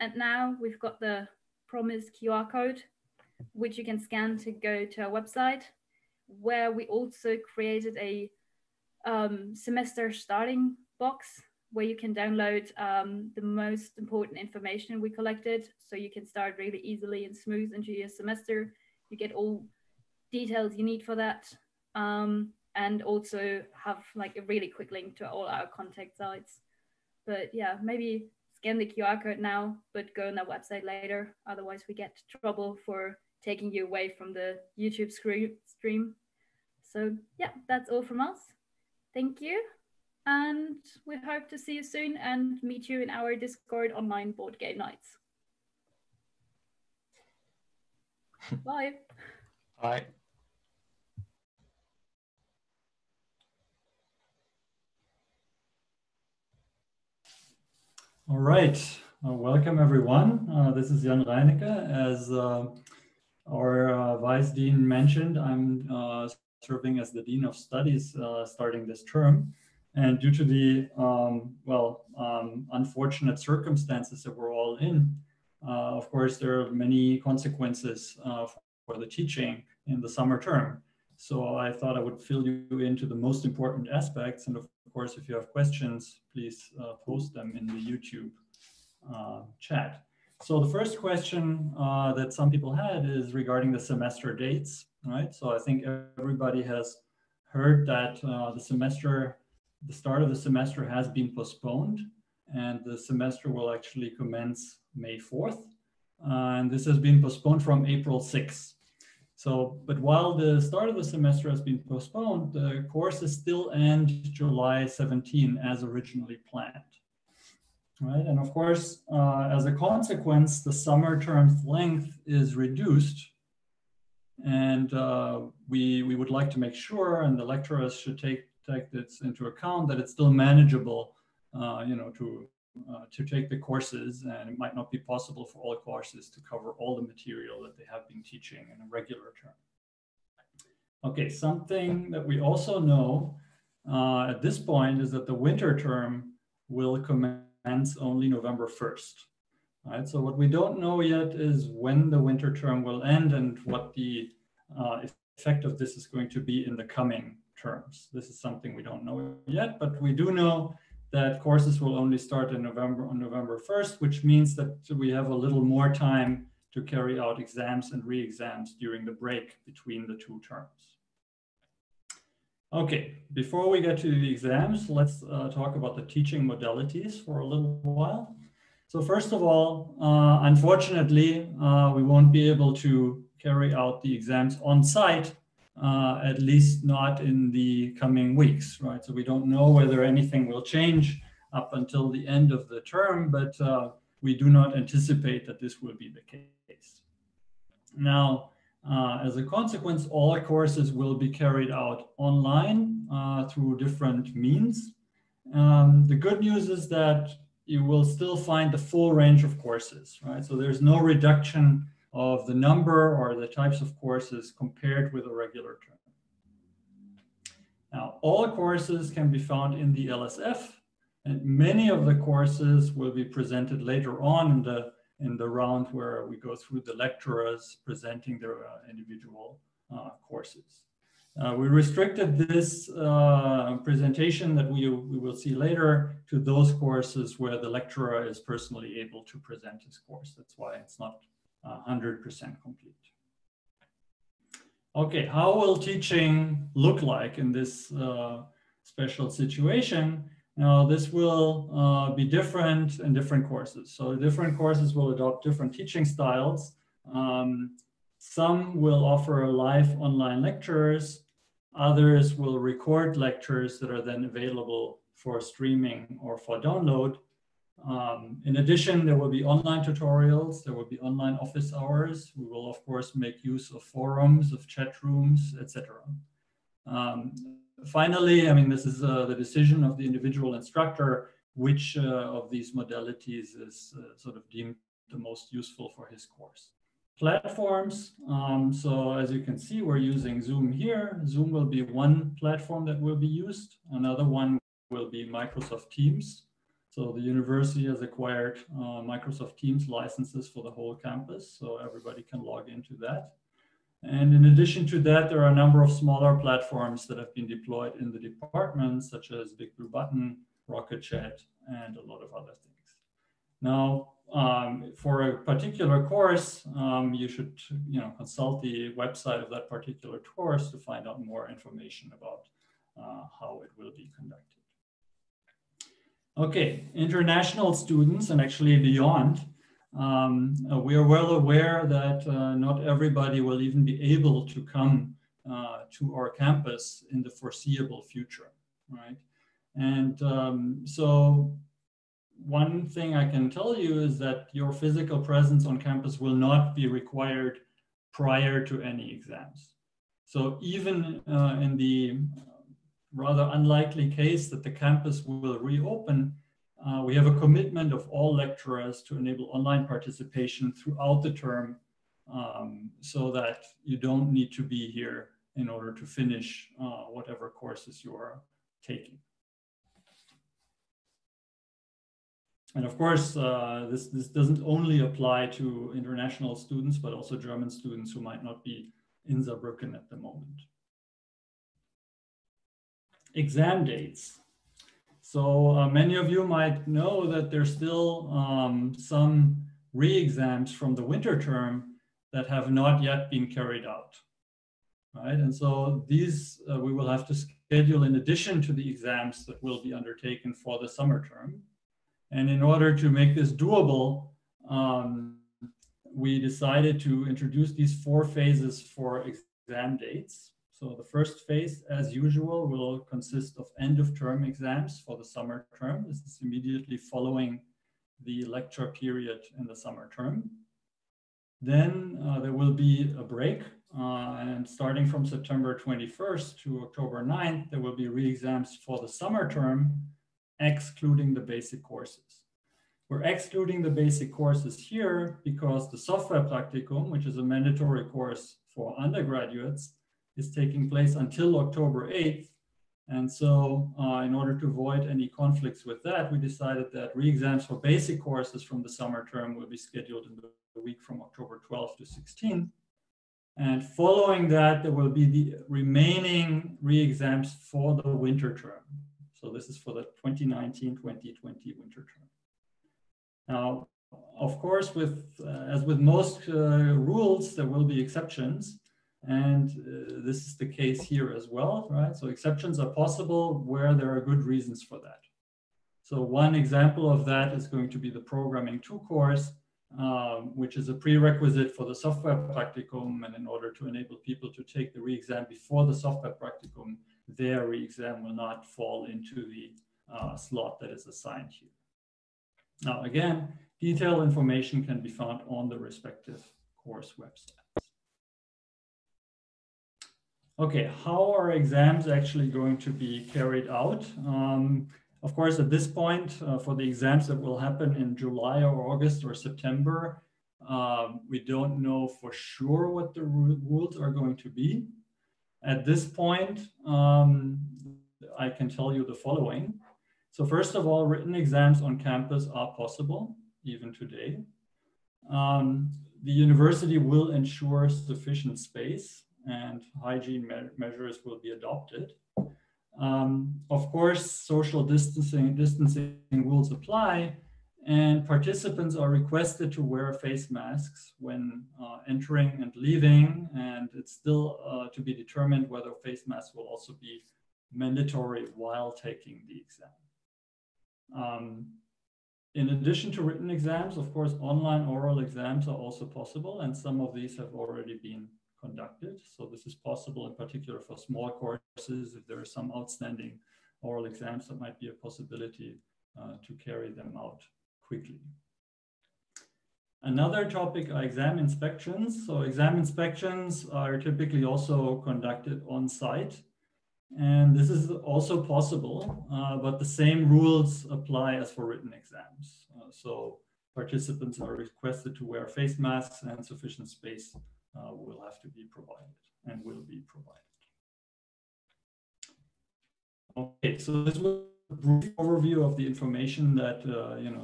And now we've got the promised QR code, which you can scan to go to our website, where we also created a semester starting box where you can download the most important information we collected. So you can start really easily and smooth into your semester. you get all details you need for that, and also have like a really quick link to all our contact sites. But yeah, maybe scan the QR code now, but go on their website later. Otherwise we get trouble for taking you away from the YouTube stream. So yeah, that's all from us. Thank you. And we hope to see you soon and meet you in our Discord online board game nights. Bye. Bye. All right, welcome everyone. This is Jan Reineke. As our Vice Dean mentioned, I'm serving as the Dean of Studies starting this term. And due to the, unfortunate circumstances that we're all in, of course, there are many consequences for the teaching in the summer term. So I thought I would fill you into the most important aspects. And of course, if you have questions, please post them in the YouTube chat. So the first question that some people had is regarding the semester dates, right? So I think everybody has heard that the start of the semester has been postponed, and the semester will actually commence May 4th. And this has been postponed from April 6th. So, but while the start of the semester has been postponed, the courses still end July 17 as originally planned, right? And of course, as a consequence, the summer term's length is reduced, and we would like to make sure, and the lecturers should take this into account, that it's still manageable, to take the courses, and it might not be possible for all courses to cover all the material that they have been teaching in a regular term. Okay, something that we also know at this point is that the winter term will commence only November 1st. All right, so what we don't know yet is when the winter term will end and what the effect of this is going to be in the coming terms. This is something we don't know yet, but we do know that courses will only start in on November 1st, which means that we have a little more time to carry out exams and re-exams during the break between the two terms. Okay, before we get to the exams, let's talk about the teaching modalities for a little while. So first of all, unfortunately, we won't be able to carry out the exams on site, at least not in the coming weeks, right? So we don't know whether anything will change up until the end of the term, but we do not anticipate that this will be the case. Now, as a consequence, all courses will be carried out online through different means. The good news is that you will still find the full range of courses, right? So there's no reduction of the number or the types of courses compared with a regular term. Now, all courses can be found in the LSF, and many of the courses will be presented later on in the round where we go through the lecturers presenting their individual courses. We restricted this presentation that we will see later to those courses where the lecturer is personally able to present his course. That's why it's not 100% complete. Okay, how will teaching look like in this special situation? Now, this will be different in different courses. So different courses will adopt different teaching styles. Some will offer live online lectures. Others will record lectures that are then available for streaming or for download. In addition, there will be online tutorials, there will be online office hours. We will, of course, make use of forums, of chat rooms, etc. Finally, I mean, this is the decision of the individual instructor, which of these modalities is sort of deemed the most useful for his course. Platforms, so as you can see, we're using Zoom here. Zoom will be one platform that will be used. Another one will be Microsoft Teams. So the university has acquired Microsoft Teams licenses for the whole campus, so everybody can log into that. And in addition to that, there are a number of smaller platforms that have been deployed in the department, such as Big Blue Button, Rocket Chat, and a lot of other things. Now, for a particular course, you should consult the website of that particular course to find out more information about how it will be conducted. Okay, international students and actually beyond. We are well aware that not everybody will even be able to come to our campus in the foreseeable future, right? And so one thing I can tell you is that your physical presence on campus will not be required prior to any exams. So even in the rather unlikely case that the campus will reopen, we have a commitment of all lecturers to enable online participation throughout the term, so that you don't need to be here in order to finish whatever courses you are taking. And of course, this doesn't only apply to international students, but also German students who might not be in Saarbrücken at the moment. Exam dates. So many of you might know that there's still some re-exams from the winter term that have not yet been carried out, right? And so these we will have to schedule in addition to the exams that will be undertaken for the summer term. And in order to make this doable, we decided to introduce these four phases for exam dates. So the first phase, as usual, will consist of end-of-term exams for the summer term. This is immediately following the lecture period in the summer term. Then there will be a break, and starting from September 21st to October 9th, there will be re-exams for the summer term, excluding the basic courses. We're excluding the basic courses here because the software practicum, which is a mandatory course for undergraduates, is taking place until October 8th. And so in order to avoid any conflicts with that, we decided that re-exams for basic courses from the summer term will be scheduled in the week from October 12th to 16th. And following that, there will be the remaining re-exams for the winter term. So this is for the 2019-2020 winter term. Now, of course, as with most rules, there will be exceptions. And this is the case here as well, right? So exceptions are possible where there are good reasons for that. So one example of that is going to be the Programming 2 course, which is a prerequisite for the software practicum. And in order to enable people to take the re-exam before the software practicum, their re-exam will not fall into the slot that is assigned here. Now, again, detailed information can be found on the respective course websites. Okay, how are exams actually going to be carried out? Of course, at this point, for the exams that will happen in July or August or September, we don't know for sure what the rules are going to be. At this point, I can tell you the following. So first of all, written exams on campus are possible, even today. The university will ensure sufficient space, and hygiene measures will be adopted. Of course, social distancing rules apply, and participants are requested to wear face masks when entering and leaving, and it's still to be determined whether face masks will also be mandatory while taking the exam. In addition to written exams, of course, online oral exams are also possible, and some of these have already been conducted. So this is possible in particular for small courses, if there are some outstanding oral exams that might be a possibility to carry them out quickly. Another topic are exam inspections. So exam inspections are typically also conducted on site. And this is also possible, but the same rules apply as for written exams. So participants are requested to wear face masks, and sufficient space will have to be provided and will be provided. Okay, so this was a brief overview of the information that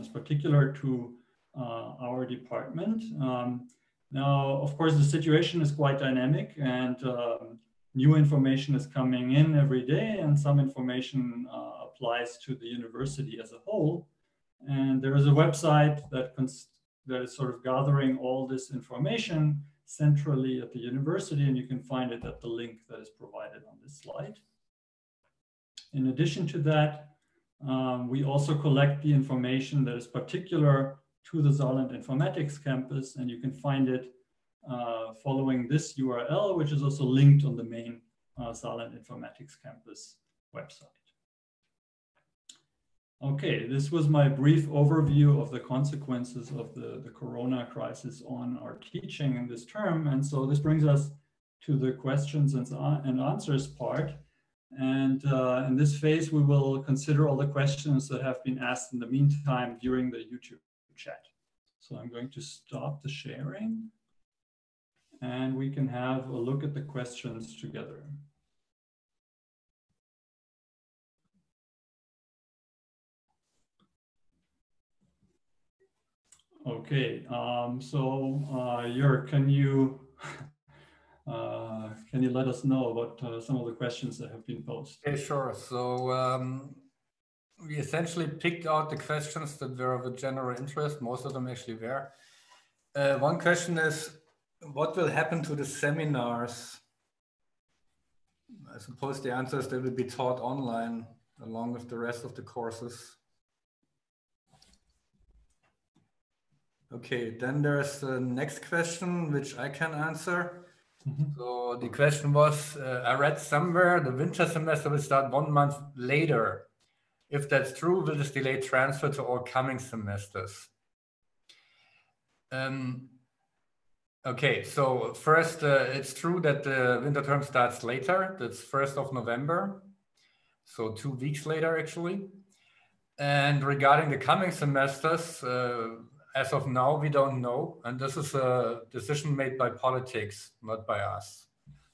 is particular to our department. Now, of course, the situation is quite dynamic, and new information is coming in every day, and some information applies to the university as a whole. And there is a website that is sort of gathering all this information centrally at the university, and you can find it at the link that is provided on this slide. In addition to that, we also collect the information that is particular to the Saarland Informatics Campus, and you can find it following this URL, which is also linked on the main Saarland Informatics Campus website. Okay, this was my brief overview of the consequences of the corona crisis on our teaching in this term. And so this brings us to the questions and answers part. And in this phase, we will consider all the questions that have been asked in the meantime during the YouTube chat. So I'm going to stop the sharing and we can have a look at the questions together. Okay, so Jörg, can you let us know about some of the questions that have been posed? Yeah, sure. So we essentially picked out the questions that were of a general interest. Most of them actually were. One question is, what will happen to the seminars? I suppose the answer is they will be taught online along with the rest of the courses. Okay, then there's the next question, which I can answer. Mm-hmm. So the question was, I read somewhere the winter semester will start 1 month later. If that's true, will this delay transfer to all coming semesters? Okay, so first, it's true that the winter term starts later. That's 1st of November. So 2 weeks later, actually. And regarding the coming semesters, as of now, we don't know. And this is a decision made by politics, not by us.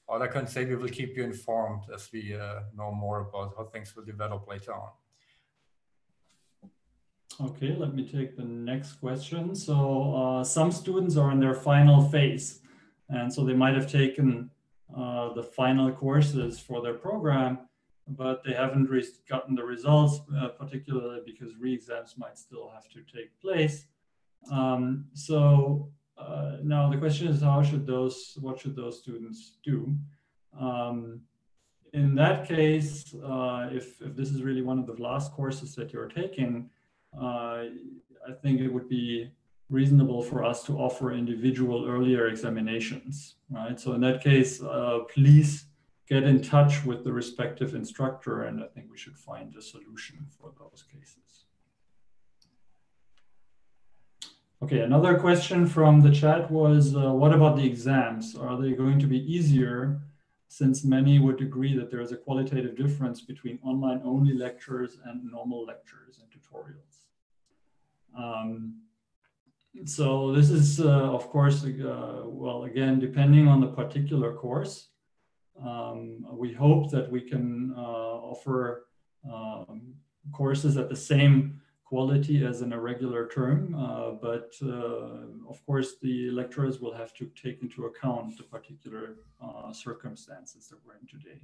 All I can say, we will keep you informed as we know more about how things will develop later on. Okay, let me take the next question. So some students are in their final phase. And so they might have taken the final courses for their program, but they haven't gotten the results, particularly because re-exams might still have to take place. Now the question is, what should those students do? In that case, if this is really one of the last courses that you're taking, I think it would be reasonable for us to offer individual earlier examinations, right? So in that case, please get in touch with the respective instructor, and I think we should find a solution for those cases. Okay, another question from the chat was, what about the exams? Are they going to be easier, since many would agree that there is a qualitative difference between online-only lectures and normal lectures and tutorials? So this is, of course, well, again, depending on the particular course, we hope that we can offer courses at the same quality as in a regular term, but of course the lecturers will have to take into account the particular circumstances that we're in today.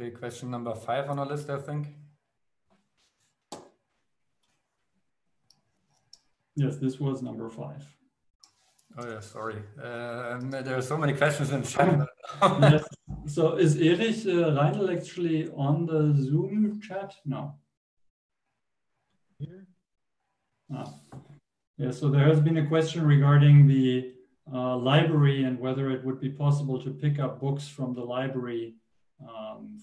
Okay, question number 5 on our list, I think. Yes, this was number 5. Oh yeah, sorry. There are so many questions in the chat. Yes. So is Erich Reinl actually on the Zoom chat? No. Here? Ah. Yeah, so there has been a question regarding the library and whether it would be possible to pick up books from the library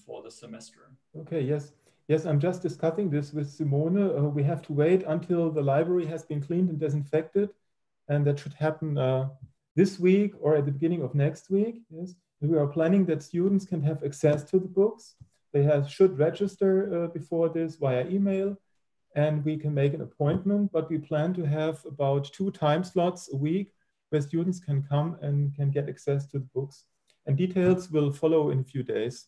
for the semester. Okay, yes. Yes, I'm just discussing this with Simone. We have to wait until the library has been cleaned and disinfected, and that should happen this week or at the beginning of next week. Yes, and we are planning that students can have access to the books. They should register before this via email, and we can make an appointment, but we plan to have about 2 time slots a week where students can come and can get access to the books. And details will follow in a few days.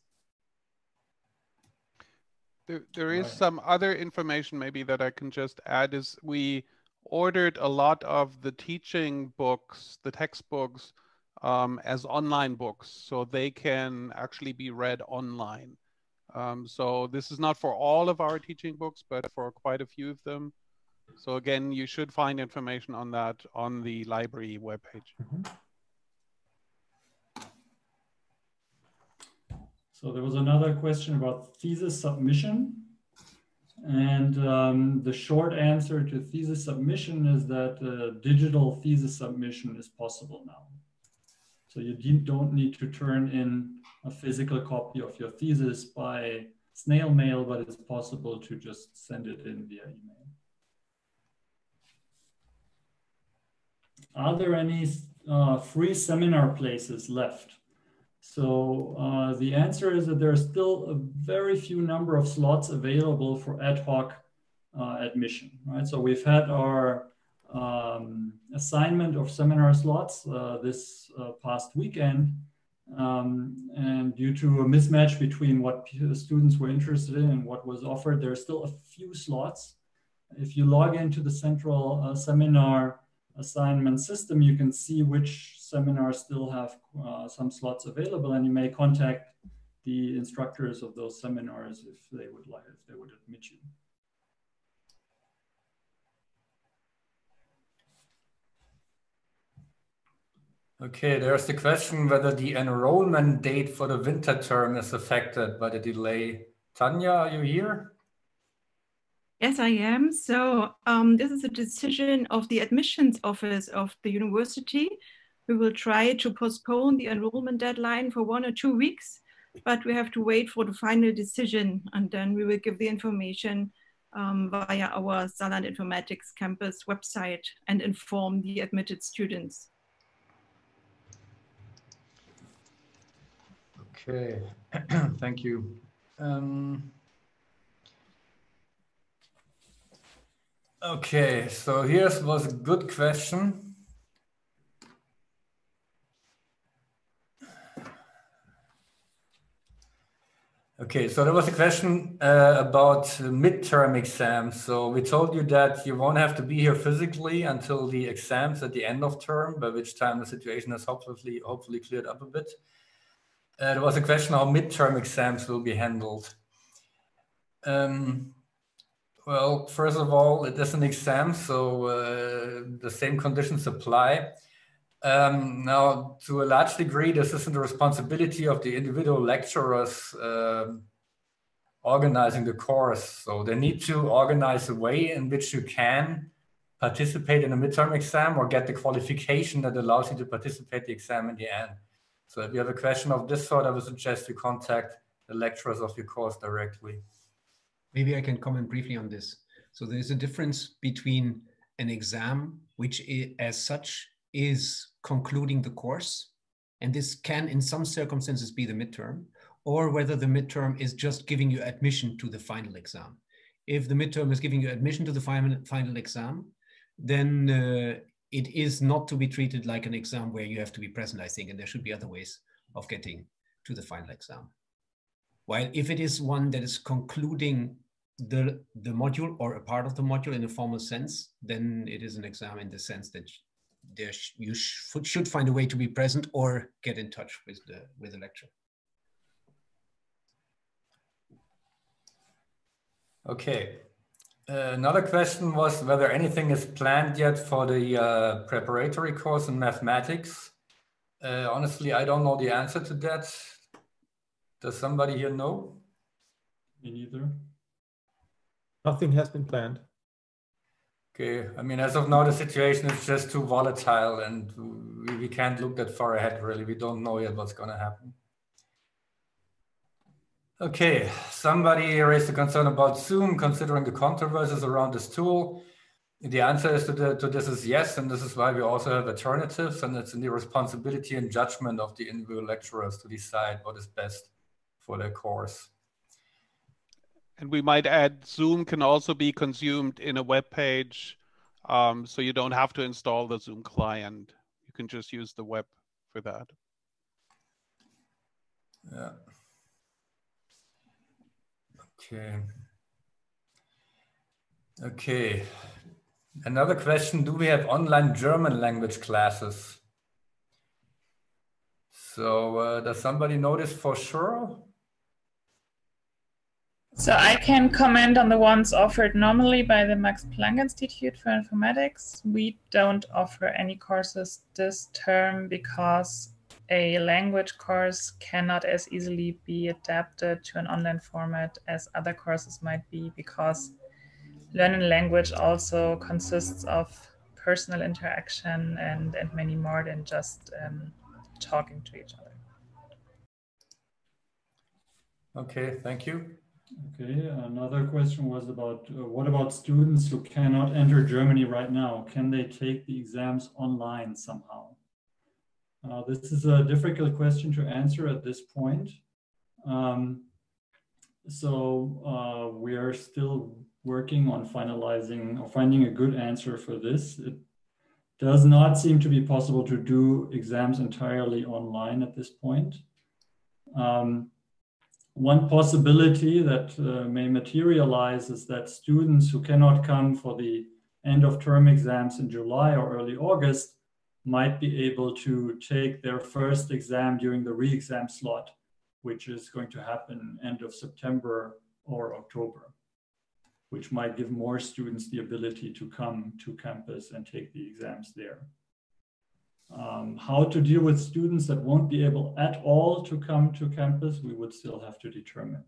There is some other information maybe that I can just add is we ordered a lot of the teaching books, the textbooks, as online books, so they can actually be read online. So this is not for all of our teaching books, but for quite a few of them. So again, you should find information on that on the library webpage. So there was another question about thesis submission. And the short answer to thesis submission is that digital thesis submission is possible now. So you don't need to turn in a physical copy of your thesis by snail mail, but it's possible to just send it in via email. Are there any free seminar places left? So the answer is that there are still a very few number of slots available for ad hoc admission, right? So we've had our assignment of seminar slots this past weekend. And due to a mismatch between what students were interested in and what was offered, there are still a few slots. If you log into the central seminar assignment system, you can see which seminars still have some slots available, and you may contact the instructors of those seminars if they would like, if they would admit you. Okay, there's the question whether the enrollment date for the winter term is affected by the delay. Tanja, are you here? Yes, I am. So this is a decision of the admissions office of the university. We will try to postpone the enrollment deadline for 1 or 2 weeks, but we have to wait for the final decision, and then we will give the information via our Saarland Informatics Campus website and inform the admitted students. Okay, thank you. Okay, so here was a good question. Okay, so there was a question about midterm exams. So we told you that you won't have to be here physically until the exams at the end of term, by which time the situation has hopefully cleared up a bit. There was a question how midterm exams will be handled. Well, first of all, it is an exam, so the same conditions apply. Now, to a large degree, this isn't the responsibility of the individual lecturers organizing the course. So they need to organize a way in which you can participate in a midterm exam or get the qualification that allows you to participate in the exam in the end. So if you have a question of this sort, I would suggest you contact the lecturers of your course directly. Maybe I can comment briefly on this. So there's a difference between an exam, which is, as such is concluding the course, and this can in some circumstances be the midterm, or whether the midterm is just giving you admission to the final exam. If the midterm is giving you admission to the final exam, then it is not to be treated like an exam where you have to be present, I think, and there should be other ways of getting to the final exam. While if it is one that is concluding the module or a part of the module in a formal sense, then it is an exam in the sense that there you should find a way to be present or get in touch with the lecturer. Okay. Another question was whether anything is planned yet for the preparatory course in mathematics. Honestly, I don't know the answer to that. Does somebody here know? Me neither. Nothing has been planned. Okay, I mean, as of now, the situation is just too volatile and we can't look that far ahead, really. We don't know yet what's gonna happen. Okay, somebody raised a concern about Zoom, considering the controversies around this tool. The answer is to this is yes, and this is why we also have alternatives, and it's in the responsibility and judgment of the individual lecturers to decide what is best for their course. And we might add, Zoom can also be consumed in a web page, so you don't have to install the Zoom client. You can just use the web for that. Yeah. Okay. Okay. Another question, do we have online German language classes? So does somebody know this for sure? So I can comment on the ones offered normally by the Max Planck Institute for Informatics. We don't offer any courses this term because a language course cannot as easily be adapted to an online format as other courses might be, because learning language also consists of personal interaction and many more than just talking to each other. Okay, thank you. Okay, another question was about what about students who cannot enter Germany right now? Can they take the exams online somehow? This is a difficult question to answer at this point. We are still working on finalizing or finding a good answer for this. It does not seem to be possible to do exams entirely online at this point. One possibility that may materialize is that students who cannot come for the end of term exams in July or early August might be able to take their first exam during the re-exam slot, which is going to happen end of September or October, which might give more students the ability to come to campus and take the exams there. How to deal with students that won't be able at all to come to campus, we would still have to determine.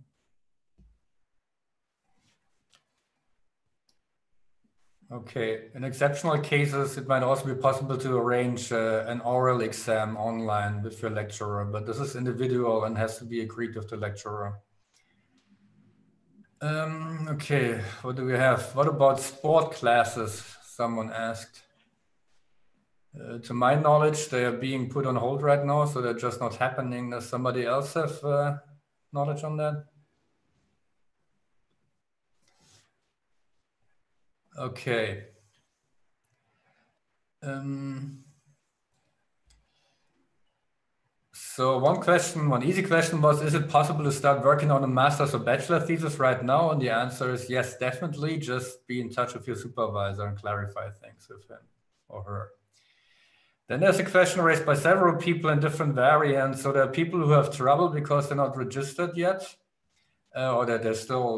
Okay, in exceptional cases, it might also be possible to arrange an oral exam online with your lecturer, but this is individual and has to be agreed with the lecturer. Okay, what do we have? What about sport classes? Someone asked. To my knowledge, they are being put on hold right now, so they're just not happening. Does somebody else have knowledge on that? Okay. So one easy question was, is it possible to start working on a master's or bachelor thesis right now? And the answer is yes, definitely. Just be in touch with your supervisor and clarify things with him or her. Then there's a question raised by several people in different variants. So there are people who have trouble because they're not registered yet, or that they're still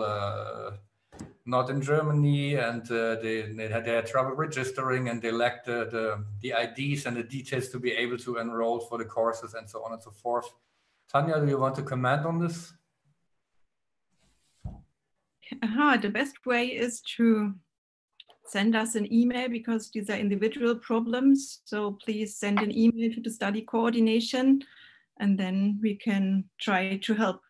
not in Germany, and they had trouble registering, and they lack the IDs and the details to be able to enroll for the courses and so on and so forth. Tanja, do you want to comment on this? The best way is to send us an email, because these are individual problems. So please send an email to the study coordination, and then we can try to help.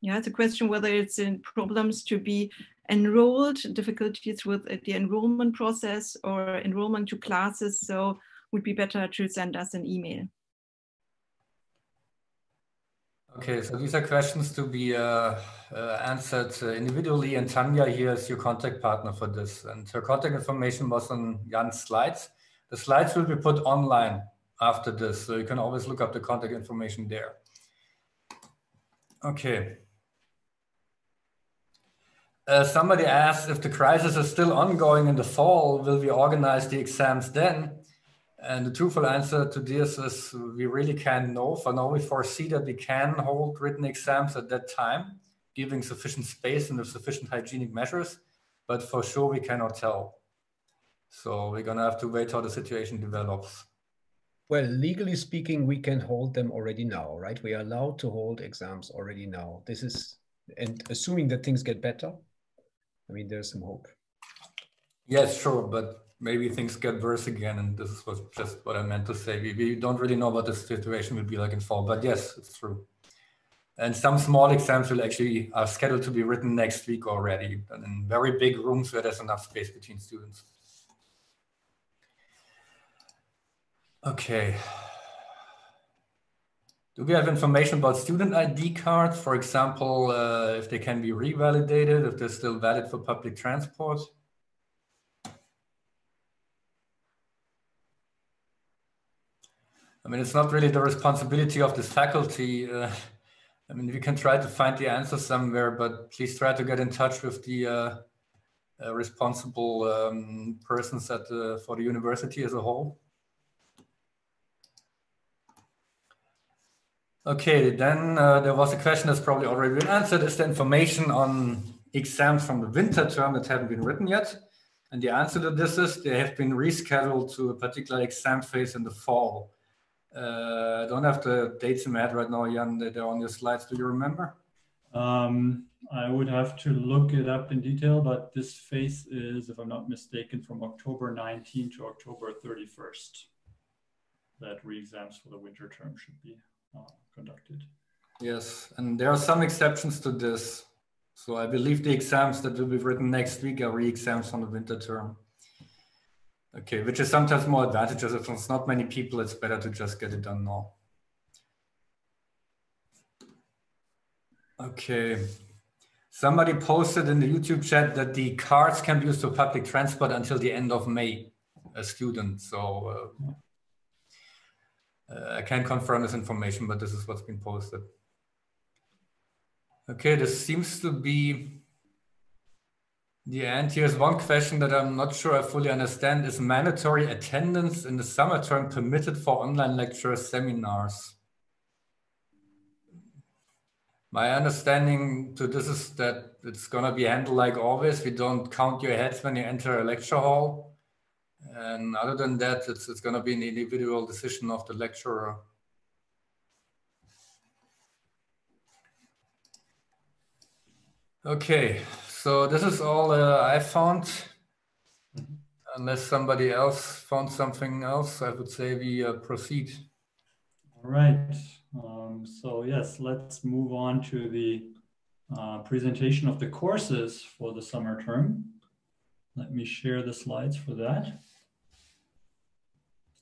Yeah, it's a question whether it's in problems to be enrolled, difficulties with the enrollment process or enrollment to classes. So it would be better to send us an email. Okay, so these are questions to be answered individually, and Tanja here is your contact partner for this, and her contact information was on Jan's slides. The slides will be put online after this, so you can always look up the contact information there. Okay. Somebody asked, if the crisis is still ongoing in the fall, will we organize the exams then? And the truthful answer to this is we really can't know. For now, we foresee that we can hold written exams at that time, giving sufficient space and with sufficient hygienic measures, but for sure we cannot tell. So we're gonna have to wait how the situation develops. Well, legally speaking, we can hold them already now, right? We are allowed to hold exams already now. This is, and assuming that things get better, I mean, there's some hope. Yes, sure, but maybe things get worse again, and this was just what I meant to say. We don't really know what the situation will be like in fall, but yes, it's true. And some small exams will actually are scheduled to be written next week already, and in very big rooms where there's enough space between students. Okay. Do we have information about student ID cards? For example, if they can be revalidated, if they're still valid for public transport? I mean, it's not really the responsibility of this faculty. I mean, we can try to find the answer somewhere, but please try to get in touch with the responsible persons at for the university as a whole. Okay, then there was a question that's probably already been answered. Is the information on exams from the winter term that haven't been written yet? And the answer to this is they have been rescheduled to a particular exam phase in the fall. I don't have the dates in my head right now, Jan, they're on your slides. Do you remember? I would have to look it up in detail, but this phase is, if I'm not mistaken, from October 19 to October 31st that re-exams for the winter term should be conducted. Yes, and there are some exceptions to this. So I believe the exams that will be written next week are re-exams on the winter term. Okay, which is sometimes more advantageous. If it's not many people, it's better to just get it done now. Okay. Somebody posted in the YouTube chat that the cards can be used for public transport until the end of May, a student. So I can't confirm this information, but this is what's been posted. Okay, this seems to be the end. Here's one question that I'm not sure I fully understand. Is mandatory attendance in the summer term permitted for online lectures, seminars? My understanding to this is that it's going to be handled like always. We don't count your heads when you enter a lecture hall. And other than that, it's going to be an individual decision of the lecturer. Okay, so this is all I found. Unless somebody else found something else, I would say we proceed. All right. So yes, let's move on to the presentation of the courses for the summer term. Let me share the slides for that.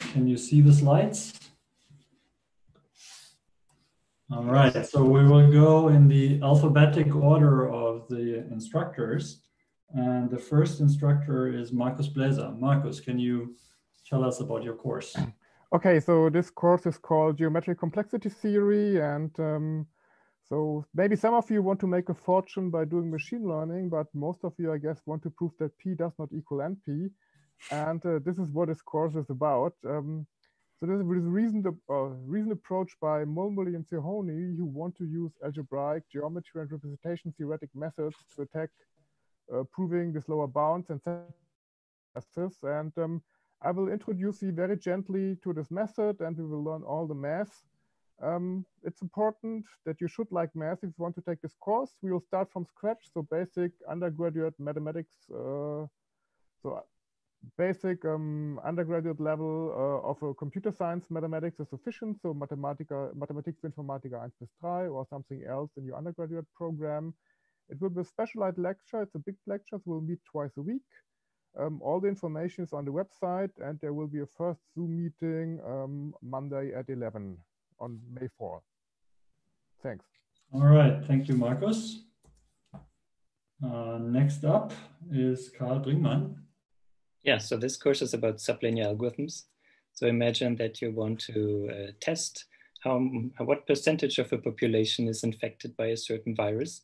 Can you see the slides? All right, so we will go in the alphabetic order of the instructors. And the first instructor is Markus Bläser. Markus, can you tell us about your course? Okay, so this course is called Geometric Complexity Theory, and so maybe some of you want to make a fortune by doing machine learning, but most of you, I guess, want to prove that P does not equal NP, and this is what this course is about. So this is a reasoned approach by Mulmuli and Zirhony, who want to use algebraic geometry and representation theoretic methods to attack proving this lower bounds and classes, and I will introduce you very gently to this method, and we will learn all the math. It's important that you should like math if you want to take this course. We will start from scratch, so basic undergraduate mathematics, so basic undergraduate level of computer science mathematics is sufficient, so Mathematik Informatica 1-3 or something else in your undergraduate program. It will be a specialized lecture, it's a big lecture, so we'll meet twice a week. All the information is on the website, and there will be a first Zoom meeting Monday at 11 on May 4. Thanks. All right. Thank you, Markus. Next up is Karl Bringmann. Yeah, so this course is about sublinear algorithms. So imagine that you want to test what percentage of a population is infected by a certain virus.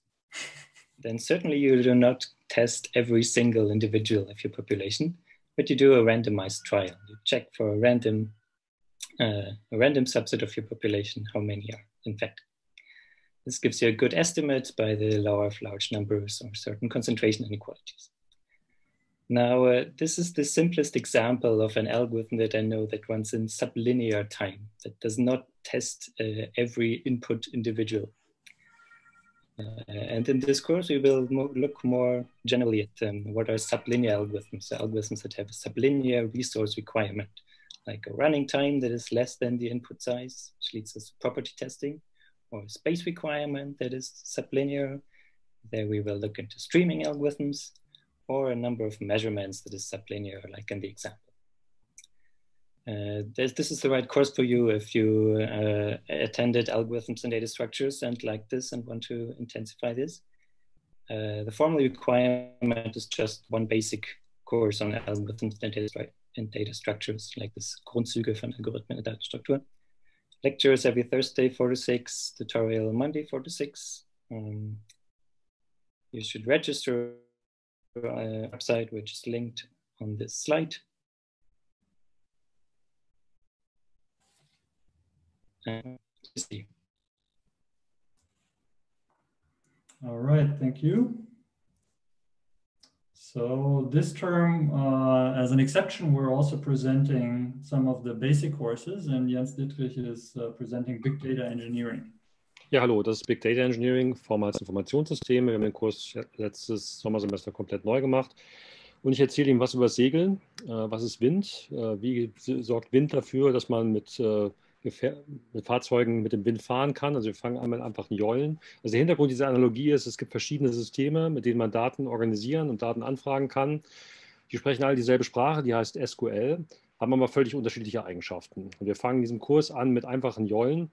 Then certainly you do not test every single individual of your population, but you do a randomized trial. You check for a random subset of your population, how many are infected. This gives you a good estimate by the law of large numbers or certain concentration inequalities. Now, this is the simplest example of an algorithm that I know that runs in sublinear time, that does not test every input individual. And in this course, we will look more generally at what are sublinear algorithms, algorithms that have a sublinear resource requirement, like a running time that is less than the input size, which leads us to property testing, or a space requirement that is sublinear. There we will look into streaming algorithms, or a number of measurements that is sublinear, like in the example. This is the right course for you if you attended algorithms and data structures and like this and want to intensify this. The formal requirement is just one basic course on algorithms and data structures, like this Grundzüge von Algorithmen und Datenstrukturen. Lectures every Thursday 4 to 6, tutorial Monday 4 to 6. You should register website, which is linked on this slide. All right, thank you. So this term, as an exception, we're also presenting some of the basic courses, and Jens Dittrich is presenting Big Data Engineering. Ja, hallo, das ist Big Data Engineering, vormals Informationssysteme. Wir haben den Kurs letztes Sommersemester komplett neu gemacht. Und ich erzähle ihm was über Segeln, was ist Wind, wie sorgt Wind dafür, dass man mit Fahrzeugen mit dem Wind fahren kann. Also wir fangen einmal einfach an Jollen. Also der Hintergrund dieser Analogie ist, es gibt verschiedene Systeme, mit denen man Daten organisieren und Daten anfragen kann. Die sprechen alle dieselbe Sprache, die heißt SQL, haben aber völlig unterschiedliche Eigenschaften. Und wir fangen diesen Kurs an mit einfachen Jollen.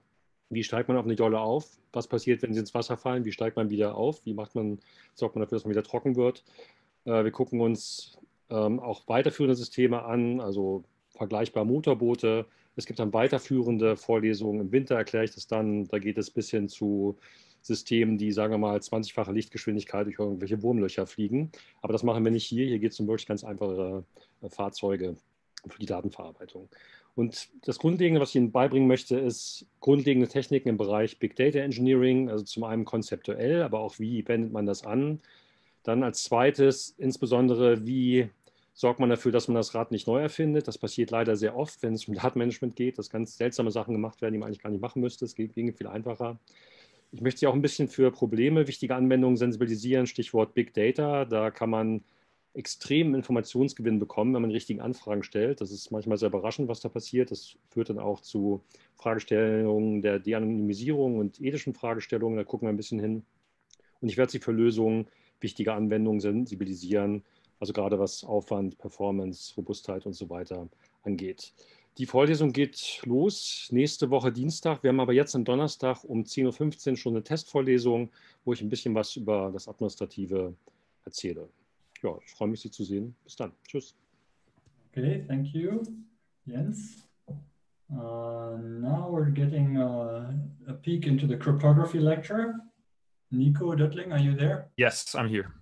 Wie steigt man auf eine Jolle auf? Was passiert, wenn sie ins Wasser fallen? Wie steigt man wieder auf? Wie sorgt man dafür, dass man wieder trocken wird? Wir gucken uns auch weiterführende Systeme an, also vergleichbar Motorboote. Es gibt dann weiterführende Vorlesungen. Im Winter erkläre ich das dann. Da geht es bis hin zu Systemen, die, sagen wir mal, 20-fache Lichtgeschwindigkeit durch irgendwelche Wurmlöcher fliegen. Aber das machen wir nicht hier. Hier geht es um wirklich ganz einfache Fahrzeuge für die Datenverarbeitung. Und das Grundlegende, was ich Ihnen beibringen möchte, ist grundlegende Techniken im Bereich Big Data Engineering, also zum einen konzeptuell, aber auch wie wendet man das an. Dann als zweites insbesondere, wie sorgt man dafür, dass man das Rad nicht neu erfindet. Das passiert leider sehr oft, wenn es um Datenmanagement geht, dass ganz seltsame Sachen gemacht werden, die man eigentlich gar nicht machen müsste. Es geht viel einfacher. Ich möchte Sie auch ein bisschen für Probleme, wichtige Anwendungen sensibilisieren, Stichwort Big Data. Da kann man extremen Informationsgewinn bekommen, wenn man richtigen Anfragen stellt. Das ist manchmal sehr überraschend, was da passiert. Das führt dann auch zu Fragestellungen der De-Anonymisierung und ethischen Fragestellungen. Da gucken wir ein bisschen hin. Und ich werde Sie für Lösungen wichtiger Anwendungen sensibilisieren, also gerade was Aufwand, Performance, Robustheit und so weiter angeht. Die Vorlesung geht los nächste Woche Dienstag. Wir haben aber jetzt am Donnerstag um 10:15 Uhr schon eine Testvorlesung, wo ich ein bisschen was über das Administrative erzähle. Ja, ich freue mich, Sie zu sehen. Bis dann. Tschüss. Okay, thank you, Jens. Now we're getting a peek into the cryptography lecture. Nico Duttling, are you there? Yes, I'm here.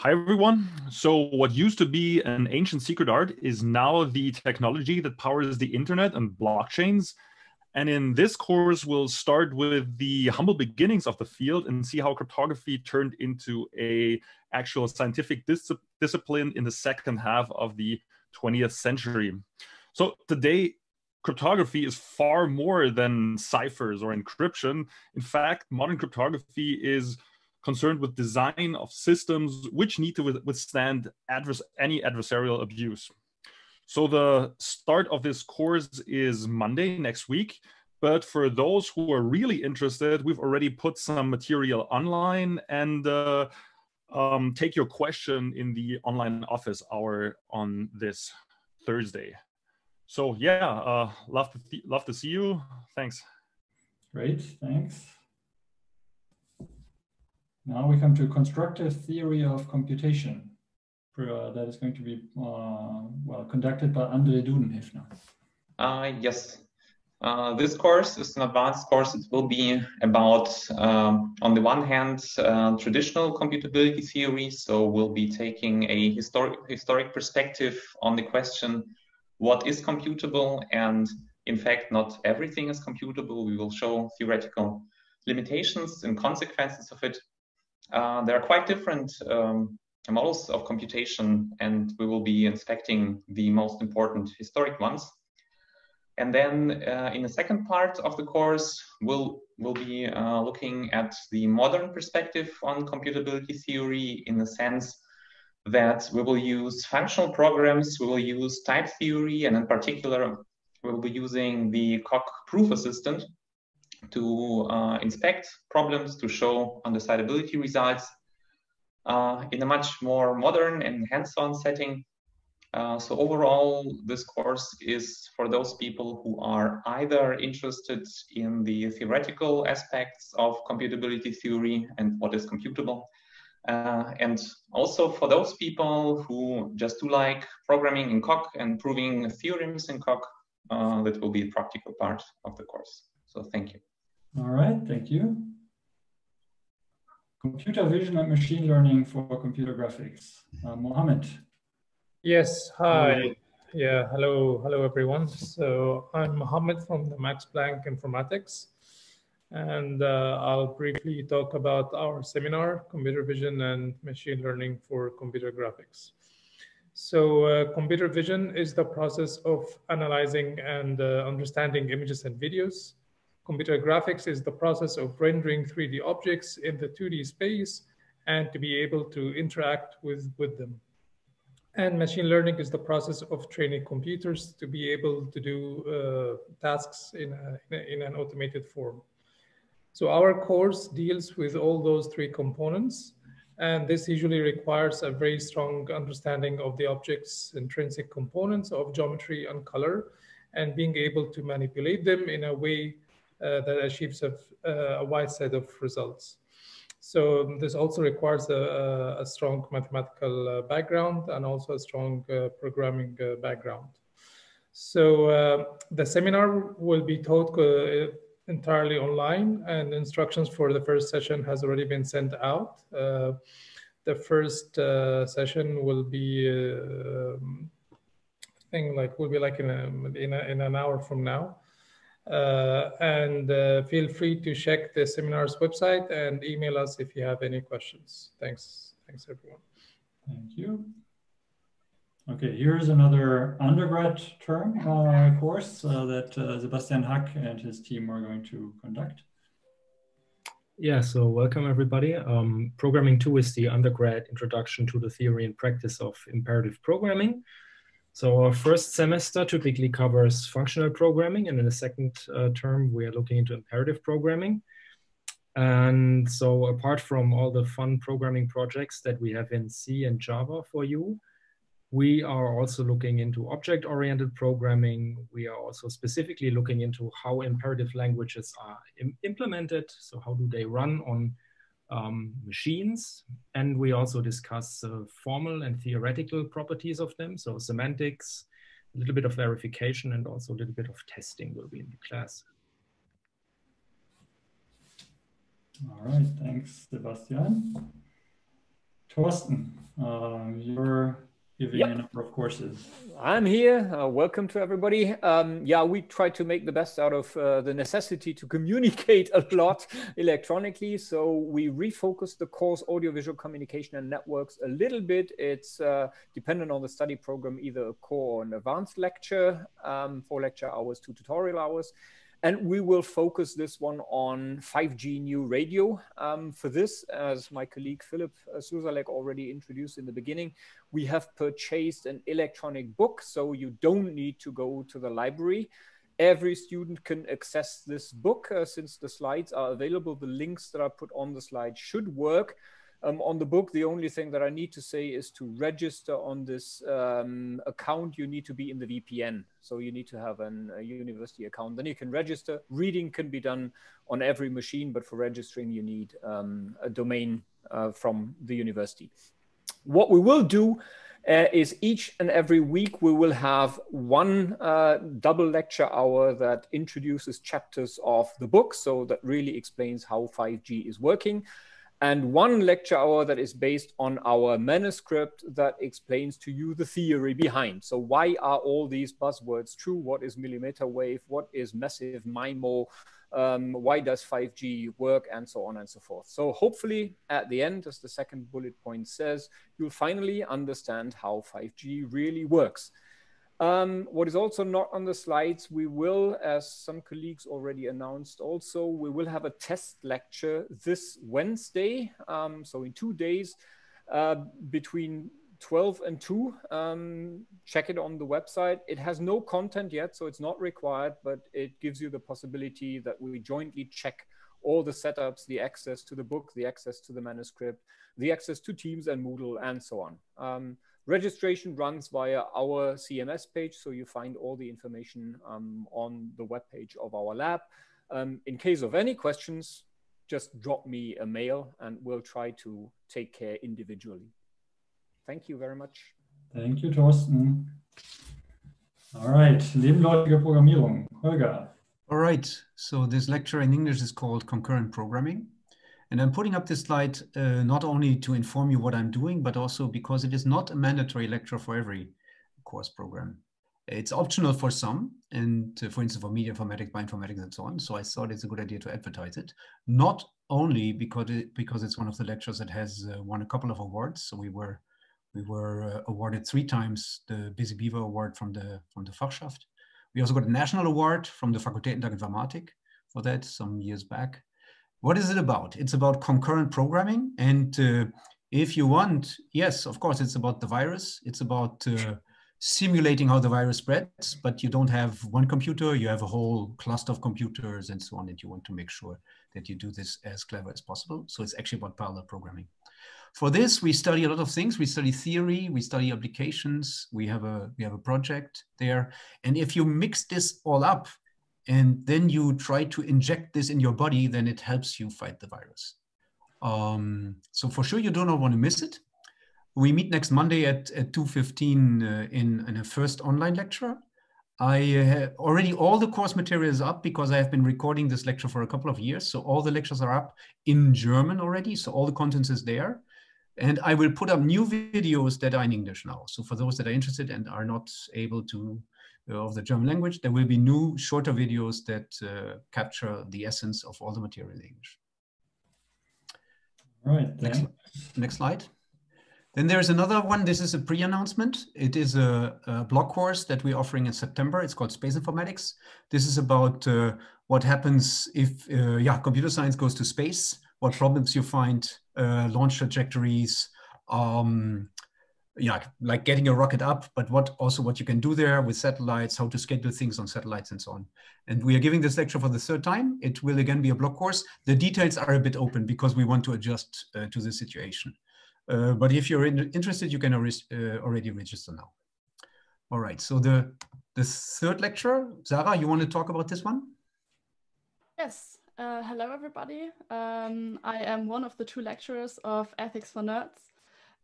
Hi, everyone. So what used to be an ancient secret art is now the technology that powers the internet and blockchains. And in this course, we'll start with the humble beginnings of the field and see how cryptography turned into an actual scientific discipline in the second half of the 20th century. So today, cryptography is far more than ciphers or encryption. In fact, modern cryptography is concerned with design of systems which need to withstand any adversarial abuse. So the start of this course is Monday next week, but for those who are really interested, we've already put some material online and take your question in the online office hour on this Thursday. So yeah, love to see you. Thanks. Great, thanks. Now we come to constructive theory of computation. That is going to be well conducted by Andre Dudenhefner. Yes, this course is an advanced course. It will be about, on the one hand, traditional computability theory. So we'll be taking a historic perspective on the question, what is computable? And in fact, not everything is computable. We will show theoretical limitations and consequences of it. There are quite different models of computation, and we will be inspecting the most important historic ones. And then in the second part of the course, we'll be looking at the modern perspective on computability theory in the sense that we will use functional programs, we will use type theory, and in particular, we'll be using the Coq proof assistant to inspect problems, to show undecidability results, in a much more modern and hands-on setting. So overall, this course is for those people who are either interested in the theoretical aspects of computability theory and what is computable, and also for those people who just do like programming in Coq and proving theorems in Coq. That will be a practical part of the course. So thank you. All right, thank you. Computer Vision and Machine Learning for Computer Graphics. Mohammed. Yes, hi. Yeah, hello everyone. So I'm Mohammed from the Max Planck Informatics, and I'll briefly talk about our seminar, Computer Vision and Machine Learning for Computer Graphics. So computer vision is the process of analyzing and understanding images and videos. Computer graphics is the process of rendering 3D objects in the 2D space and to be able to interact with them. And machine learning is the process of training computers to be able to do tasks in an automated form. So our course deals with all those three components, and this usually requires a very strong understanding of the object's intrinsic components of geometry and color, and being able to manipulate them in a way that achieves a wide set of results. So this also requires a strong mathematical background and also a strong programming background. So the seminar will be taught entirely online, and instructions for the first session has already been sent out. The first session will be in an hour from now. Feel free to check the seminar's website and email us if you have any questions. Thanks everyone. Thank you. Okay, here's another undergrad term course that Sebastian Hack and his team are going to conduct. Yeah, so welcome everybody. Programming 2 is the undergrad introduction to the theory and practice of imperative programming. So our first semester typically covers functional programming, and in the second term, we are looking into imperative programming. And so apart from all the fun programming projects that we have in C and Java for you, we are also looking into object-oriented programming. We are also specifically looking into how imperative languages are implemented. So how do they run on machines, and we also discuss formal and theoretical properties of them, so semantics, a little bit of verification, and also a little bit of testing will be in the class. All right, thanks, Sebastian. Torsten, you're giving a number of courses. I'm here. Welcome to everybody. Yeah, we try to make the best out of the necessity to communicate a lot electronically. So we refocused the course Audiovisual Communication and Networks a little bit. It's dependent on the study program, either a core or an advanced lecture, 4 lecture hours, 2 tutorial hours. And we will focus this one on 5G new radio. For this, as my colleague Philipp Slusallek already introduced in the beginning, we have purchased an electronic book, so you don't need to go to the library. Every student can access this book since the slides are available. The links that are put on the slide should work. On the book, the only thing that I need to say is to register on this account, you need to be in the VPN. So you need to have a university account. Then you can register. Reading can be done on every machine, but for registering, you need a domain from the university. What we will do is each and every week we will have one double lecture hour that introduces chapters of the book. So that really explains how 5G is working. And one lecture hour that is based on our manuscript that explains to you the theory behind. So why are all these buzzwords true? What is millimeter wave? What is massive MIMO? Why does 5G work? And so on and so forth. So hopefully at the end, as the second bullet point says, you'll finally understand how 5G really works. What is also not on the slides, we will, as some colleagues already announced also, we will have a test lecture this Wednesday, so in 2 days, between 12 and 2. Check it on the website. It has no content yet, so it's not required, but it gives you the possibility that we jointly check all the setups, the access to the book, the access to the manuscript, the access to Teams and Moodle, and so on. Registration runs via our CMS page, so you find all the information on the webpage of our lab. In case of any questions, just drop me a mail and we'll try to take care individually. Thank you very much. Thank you, Torsten. All right, lebensläufige Programmierung, Holger. All right, so this lecture in English is called Concurrent Programming. And I'm putting up this slide not only to inform you what I'm doing, but also because it is not a mandatory lecture for every course program. It's optional for some, and for instance, for media informatics, bioinformatics, and so on. So I thought it's a good idea to advertise it, not only because it's one of the lectures that has won a couple of awards. So we were awarded 3 times the Busy Beaver Award from the Fachschaft. We also got a national award from the Fakultätentag Informatik for that some years back. What is it about? It's about concurrent programming. And if you want, yes, of course, it's about the virus. It's about simulating how the virus spreads, but you don't have one computer. You have a whole cluster of computers and so on, and you want to make sure that you do this as clever as possible. So it's actually about parallel programming. For this, we study a lot of things. We study theory, we study applications. We have a project there. And if you mix this all up, and then you try to inject this in your body, then it helps you fight the virus. So for sure, you do not want to miss it. We meet next Monday at 2:15 in a first online lecture. Already all the course material is up because I have been recording this lecture for a couple of years. So all the lectures are up in German already. So all the contents is there. And I will put up new videos that are in English now. So for those that are interested and are not able to of the German language, there will be new shorter videos that capture the essence of all the material in English. All right, next slide. Then there's another one. This is a pre-announcement. It is a blog course that we're offering in September. It's called Space Informatics. This is about what happens if computer science goes to space, what problems you find, launch trajectories, like getting a rocket up, but what you can do there with satellites, how to schedule things on satellites and so on. And we are giving this lecture for the 3rd time. It will again be a blog course. The details are a bit open because we want to adjust to the situation. But if you're interested, you can already register now. All right, so the 3rd lecture, Sarah, you want to talk about this one? Yes, hello everybody. I am one of the 2 lecturers of Ethics for Nerds.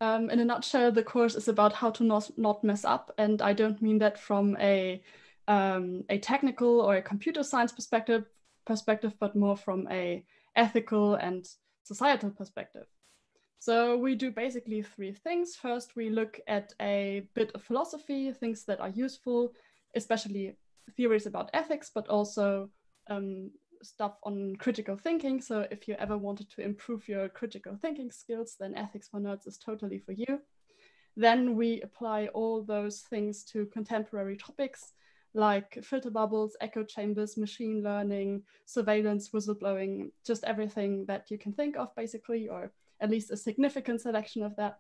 In a nutshell, the course is about how to not mess up, and I don't mean that from a technical or a computer science perspective, but more from a ethical and societal perspective. So we do basically 3 things. First, we look at a bit of philosophy, things that are useful, especially theories about ethics, but also stuff on critical thinking. So if you ever wanted to improve your critical thinking skills, then Ethics for Nerds is totally for you. Then we apply all those things to contemporary topics like filter bubbles, echo chambers, machine learning, surveillance, whistleblowing, just everything that you can think of basically, or at least a significant selection of that.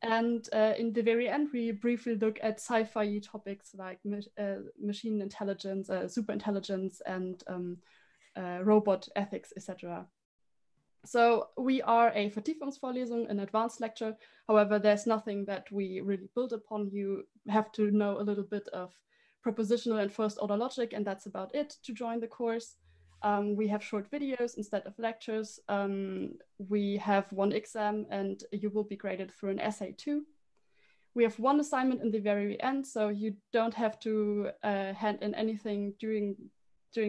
And in the very end, we briefly look at sci-fi topics like machine intelligence, super intelligence, and robot ethics, etc. So we are a Vertiefungsvorlesung, an advanced lecture. However, there's nothing that we really build upon. You have to know a little bit of propositional and first order logic, and that's about it to join the course. We have short videos instead of lectures. We have 1 exam, and you will be graded through an essay too. We have 1 assignment in the very end, so you don't have to hand in anything during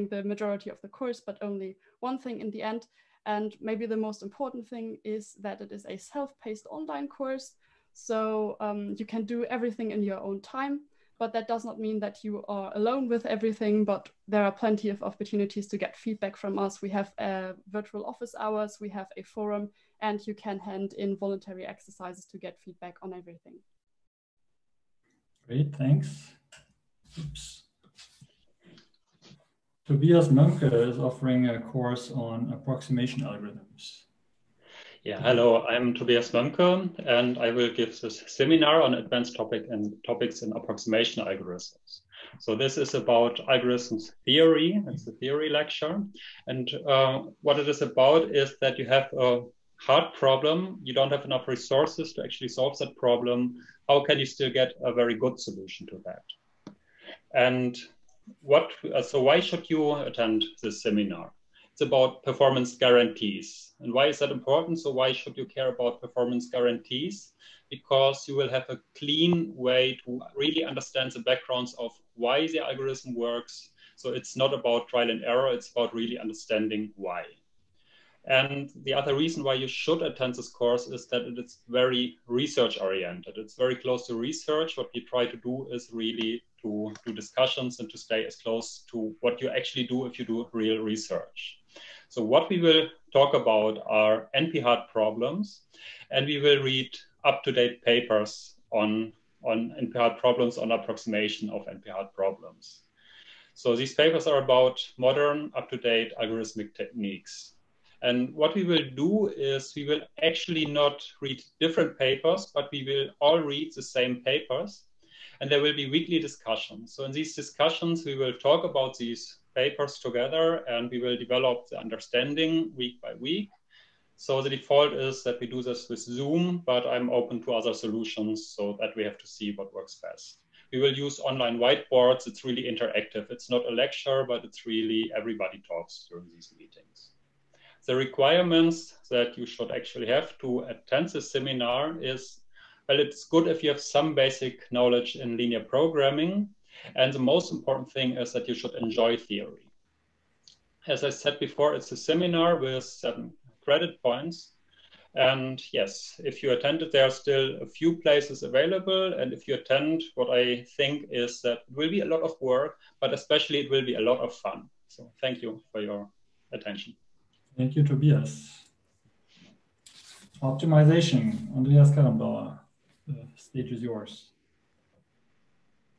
the majority of the course, but only 1 thing in the end. And maybe the most important thing is that it is a self-paced online course. So you can do everything in your own time, but that does not mean that you are alone with everything, but there are plenty of opportunities to get feedback from us. We have virtual office hours, we have a forum, and you can hand in voluntary exercises to get feedback on everything. Great, thanks. Oops. Tobias Mömke is offering a course on approximation algorithms. Yeah, hello, I'm Tobias Mömke, and I will give this seminar on advanced topics in approximation algorithms. So this is about algorithms theory. It's a theory lecture. And what it is about is that you have a hard problem. You don't have enough resources to actually solve that problem. How can you still get a very good solution to that? And so why should you attend this seminar? It's about performance guarantees. And why is that important? So why should you care about performance guarantees? Because you will have a clean way to really understand the backgrounds of why the algorithm works. So it's not about trial and error, it's about really understanding why. And the other reason why you should attend this course is that it is very research oriented. It's very close to research. What we try to do is really to do discussions and to stay as close to what you actually do if you do real research. So what we will talk about are NP-hard problems, and we will read up-to-date papers on NP-hard problems, on approximation of NP-hard problems. So these papers are about modern, up-to-date algorithmic techniques. And what we will do is we will actually not read different papers, but we will all read the same papers. And there will be weekly discussions. So in these discussions, we will talk about these papers together, and we will develop the understanding week by week. So the default is that we do this with Zoom, but I'm open to other solutions, so that we have to see what works best. We will use online whiteboards. It's really interactive. It's not a lecture, but it's really everybody talks during these meetings. The requirements that you should actually have to attend this seminar is, well, it's good if you have some basic knowledge in linear programming. And the most important thing is that you should enjoy theory. As I said before, it's a seminar with 7 credit points. And yes, if you attend it, there are still a few places available. And if you attend, what I think is that it will be a lot of work, but especially it will be a lot of fun. So thank you for your attention. Thank you, Tobias. Optimization, Andreas Karambauer, the stage is yours.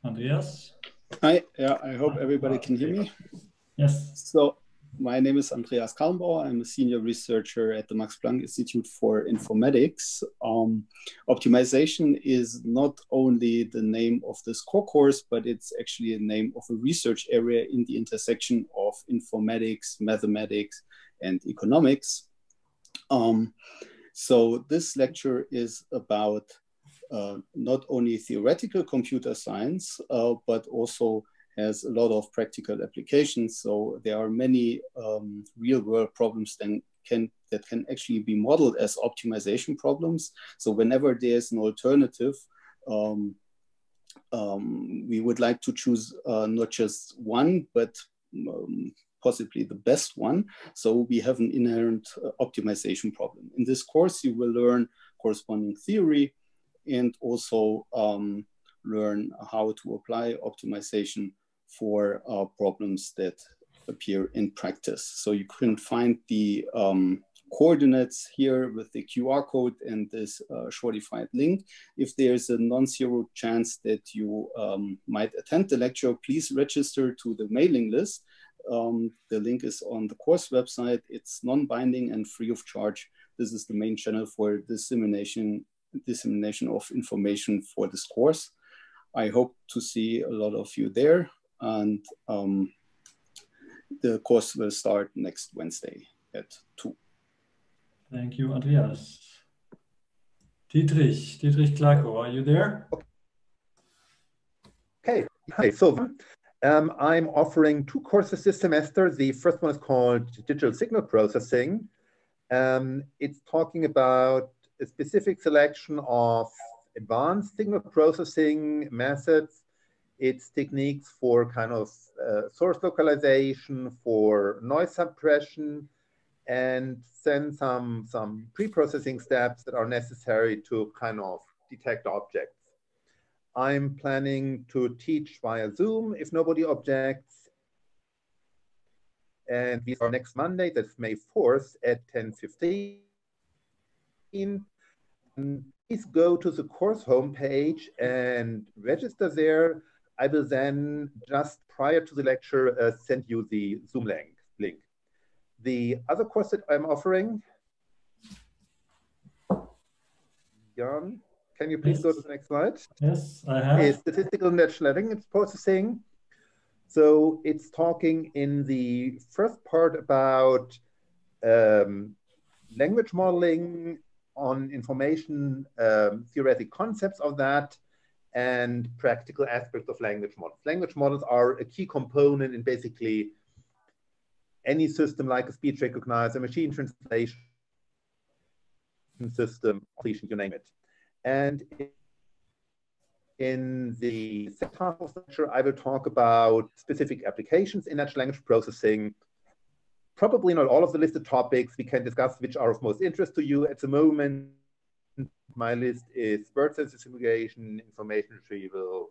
Andreas? Hi, yeah, I hope everybody can hear me. Yes. So my name is Andreas Karambauer. I'm a senior researcher at the Max Planck Institute for Informatics. Optimization is not only the name of this core course, but it's actually a name of a research area in the intersection of informatics, mathematics, and economics. So this lecture is about not only theoretical computer science, but also has a lot of practical applications. So there are many real-world problems that can actually be modeled as optimization problems. So whenever there's an alternative, we would like to choose not just one, but possibly the best one. So we have an inherent optimization problem. In this course, you will learn corresponding theory and also learn how to apply optimization for problems that appear in practice. So you can find the coordinates here with the QR code and this shortified link. If there's a non-zero chance that you might attend the lecture, please register to the mailing list. The link is on the course website. It's non-binding and free of charge. This is the main channel for dissemination of information for this course. I hope to see a lot of you there, and the course will start next Wednesday at 2. Thank you, Andreas. Dietrich Klako, are you there? Okay, hi. So I'm offering 2 courses this semester. The first one is called Digital Signal Processing. It's talking about a specific selection of advanced signal processing methods, its techniques for kind of source localization, for noise suppression, and then some pre-processing steps that are necessary to kind of detect objects. I'm planning to teach via Zoom if nobody objects. And we are next Monday, that's May 4th at 10:15. Please go to the course homepage and register there. I will then, just prior to the lecture, send you the Zoom link. The other course that I'm offering, Jan, can you please go to the next slide? Yes, I have. Is Statistical Natural Language Processing. So it's talking in the first part about language modeling on information theoretic concepts of that and practical aspects of language models. Language models are a key component in basically any system like a speech recognizer, machine translation system, you name it. And in the second half of the lecture, I will talk about specific applications in natural language processing probably not all of the listed topics. We can discuss which are of most interest to you. At the moment, my list is bird census simulation, information retrieval,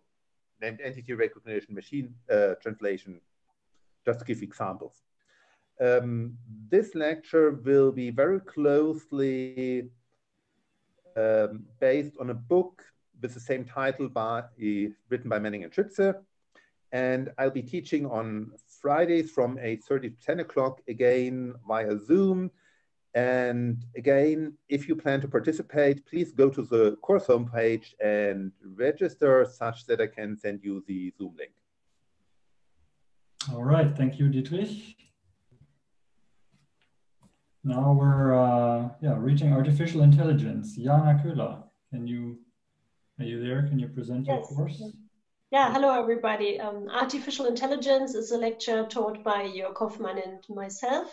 named entity recognition, machine translation, just to give examples. This lecture will be very closely based on a book with the same title written by Manning and Schütze. And I'll be teaching on Fridays from 8:30 to 10 o'clock, again via Zoom. And again, if you plan to participate, please go to the course homepage and register such that I can send you the Zoom link. All right, thank you, Dietrich. Now we're reaching artificial intelligence. Jana Köhler, are you there? Can you present your course? Yeah, hello everybody. Artificial intelligence is a lecture taught by Jörg Hoffmann and myself.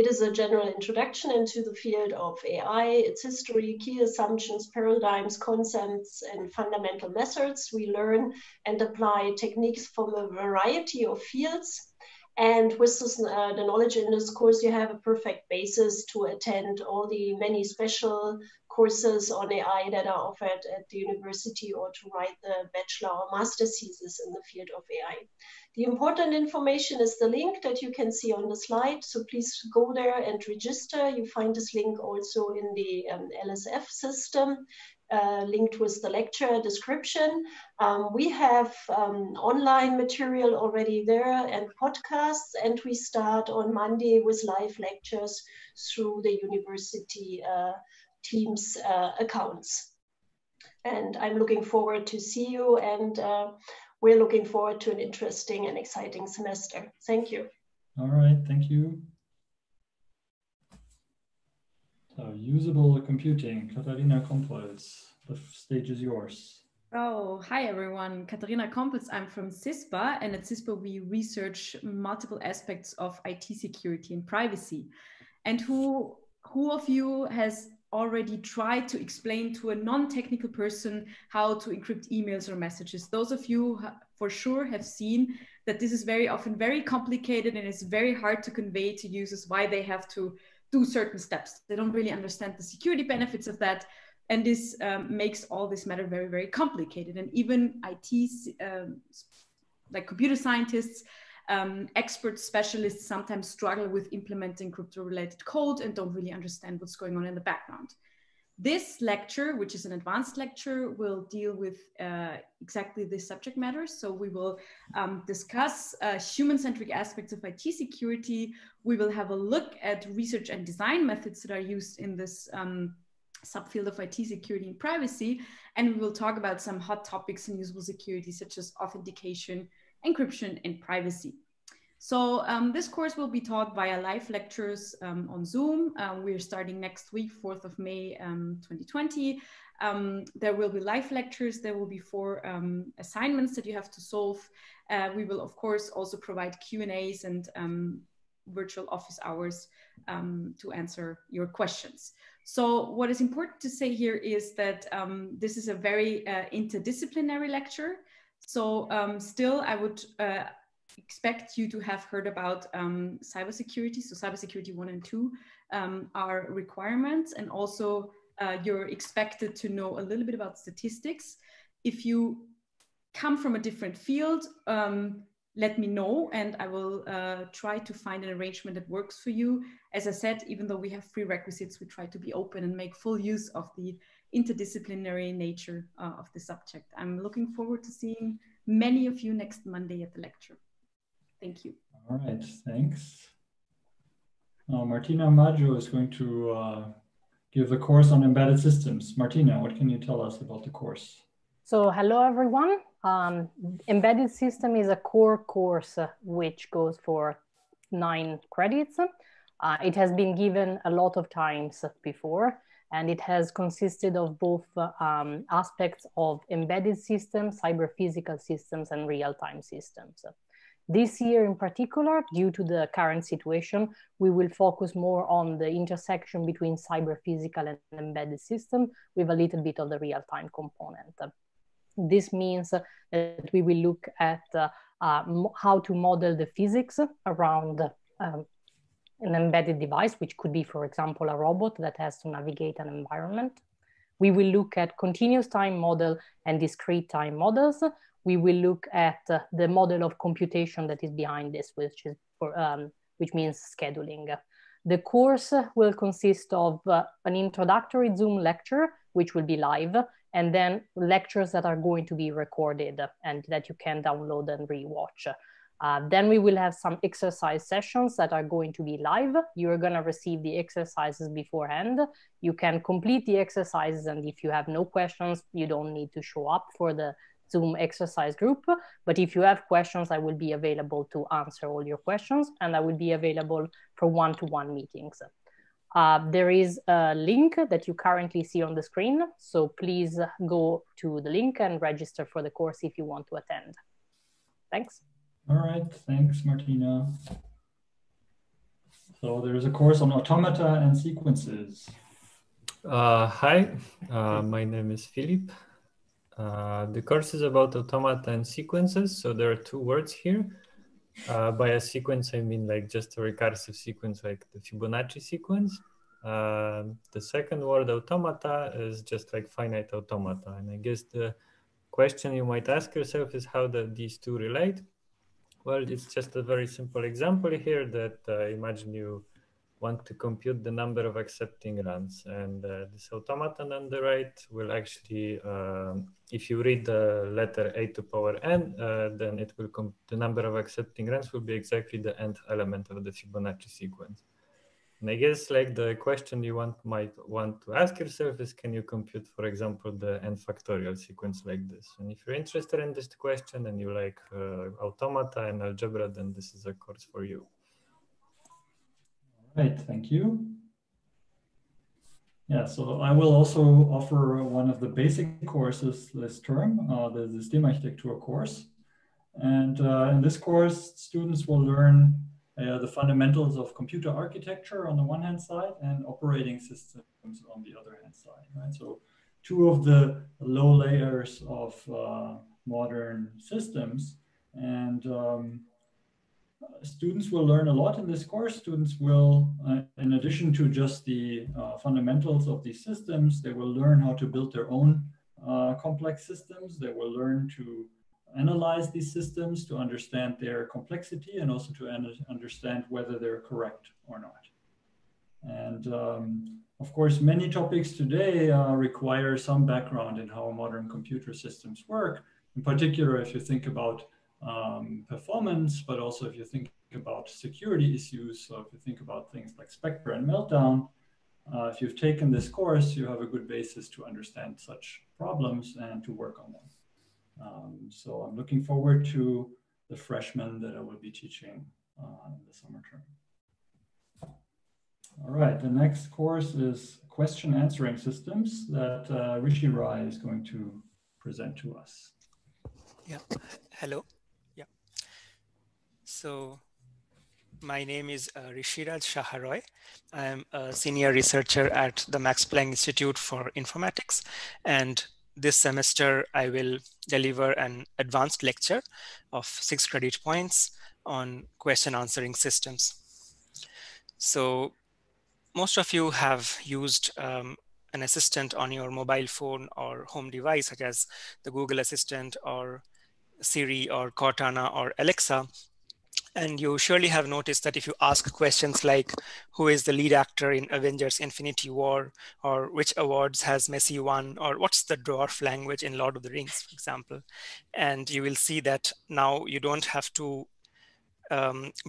It is a general introduction into the field of AI, its history, key assumptions, paradigms, concepts, and fundamental methods. We learn and apply techniques from a variety of fields. And with this, the knowledge in this course, you have a perfect basis to attend all the many special courses on AI that are offered at the university, or to write the bachelor or master's thesis in the field of AI. The important information is the link that you can see on the slide. So please go there and register. You find this link also in the LSF system, linked with the lecture description. We have online material already there and podcasts, and we start on Monday with live lectures through the university Teams accounts. And I'm looking forward to see you, and we're looking forward to an interesting and exciting semester. Thank you. All right, thank you. So, usable computing, Katharina Kompolz, the stage is yours. Oh, hi everyone, Katharina Kompolz. I'm from CISPA, and at CISPA we research multiple aspects of IT security and privacy. And who of you has already tried to explain to a non-technical person how to encrypt emails or messages? Those of you for sure have seen that this is very often very complicated, and it's very hard to convey to users why they have to do certain steps. They don't really understand the security benefits of that. And this makes all this matter very, very complicated. And even IT, like computer scientists, expert specialists sometimes struggle with implementing crypto-related code and don't really understand what's going on in the background. This lecture, which is an advanced lecture, will deal with exactly this subject matter. So we will discuss human-centric aspects of IT security. We will have a look at research and design methods that are used in this subfield of IT security and privacy. And we will talk about some hot topics in usable security, such as authentication, encryption, and privacy. So this course will be taught via live lectures on Zoom. We're starting next week, 4th of May, 2020. There will be live lectures. There will be 4 assignments that you have to solve. We will, of course, also provide Q&As and virtual office hours to answer your questions. So what is important to say here is that this is a very interdisciplinary lecture. So still, I would expect you to have heard about cybersecurity. So cybersecurity 1 and 2 are requirements, and also you're expected to know a little bit about statistics. If you come from a different field, let me know, and I will try to find an arrangement that works for you. As I said, even though we have prerequisites, we try to be open and make full use of the interdisciplinary nature of the subject. I'm looking forward to seeing many of you next Monday at the lecture. Thank you. All right, thanks. Now Martina Maggio is going to give a course on embedded systems. Martina, what can you tell us about the course? So hello everyone. Embedded system is a core course which goes for 9 credits. It has been given a lot of times before, and it has consisted of both aspects of embedded systems, cyber-physical systems, and real-time systems. This year in particular, due to the current situation, we will focus more on the intersection between cyber-physical and embedded system, with a little bit of the real-time component. This means that we will look at how to model the physics around an embedded device, which could be, for example, a robot that has to navigate an environment. We will look at continuous time model and discrete time models. We will look at the model of computation that is behind this, which is for, which means scheduling. The course will consist of an introductory Zoom lecture, which will be live, and then lectures that are going to be recorded and that you can download and rewatch. Then we will have some exercise sessions that are going to be live. You're going to receive the exercises beforehand. You can complete the exercises, and if you have no questions, you don't need to show up for the Zoom exercise group. But if you have questions, I will be available to answer all your questions, and I will be available for one-to-one meetings. There is a link that you currently see on the screen, so please go to the link and register for the course if you want to attend. Thanks. All right, thanks, Martina. So there's a course on automata and sequences. Hi, my name is Philipp. The course is about automata and sequences. So there are two words here. By a sequence, I mean like just a recursive sequence, like the Fibonacci sequence. The second word, automata, is just like finite automata. And I guess the question you might ask yourself is how do these two relate? Well, it's just a very simple example here that imagine you want to compute the number of accepting runs. And this automaton on the right will actually, if you read the letter a to power n, then it will the number of accepting runs will be exactly the nth element of the Fibonacci sequence. And I guess like the question you might want to ask yourself is, can you compute, for example, the n factorial sequence like this? And if you're interested in this question and you like automata and algebra, then this is a course for you. All right, thank you. Yeah, so I will also offer one of the basic courses this term, the Systemarchitektur course. And in this course, students will learn the fundamentals of computer architecture on the one hand side and operating systems on the other hand side, right? So two of the low layers of modern systems, and students will learn a lot in this course. Students will, in addition to just the fundamentals of these systems, they will learn how to build their own complex systems. They will learn to analyze these systems, to understand their complexity, and also to understand whether they're correct or not. And of course, many topics today require some background in how modern computer systems work, in particular if you think about performance, but also if you think about security issues, so if you think about things like Spectre and Meltdown. If you've taken this course, you have a good basis to understand such problems and to work on them. So I'm looking forward to the freshmen that I will be teaching in the summer term. All right, the next course is question answering systems that Rishi Rai is going to present to us. Yeah, hello. Yeah. So my name is Rishiraj Shaharoy. I'm a senior researcher at the Max Planck Institute for Informatics, and this semester, I will deliver an advanced lecture of 6 credit points on question answering systems. So most of you have used an assistant on your mobile phone or home device, such as the Google Assistant or Siri or Cortana or Alexa. And you surely have noticed that if you ask questions like who is the lead actor in Avengers Infinity War, or which awards has Messi won, or what's the dwarf language in Lord of the Rings, for example, and you will see that now you don't have to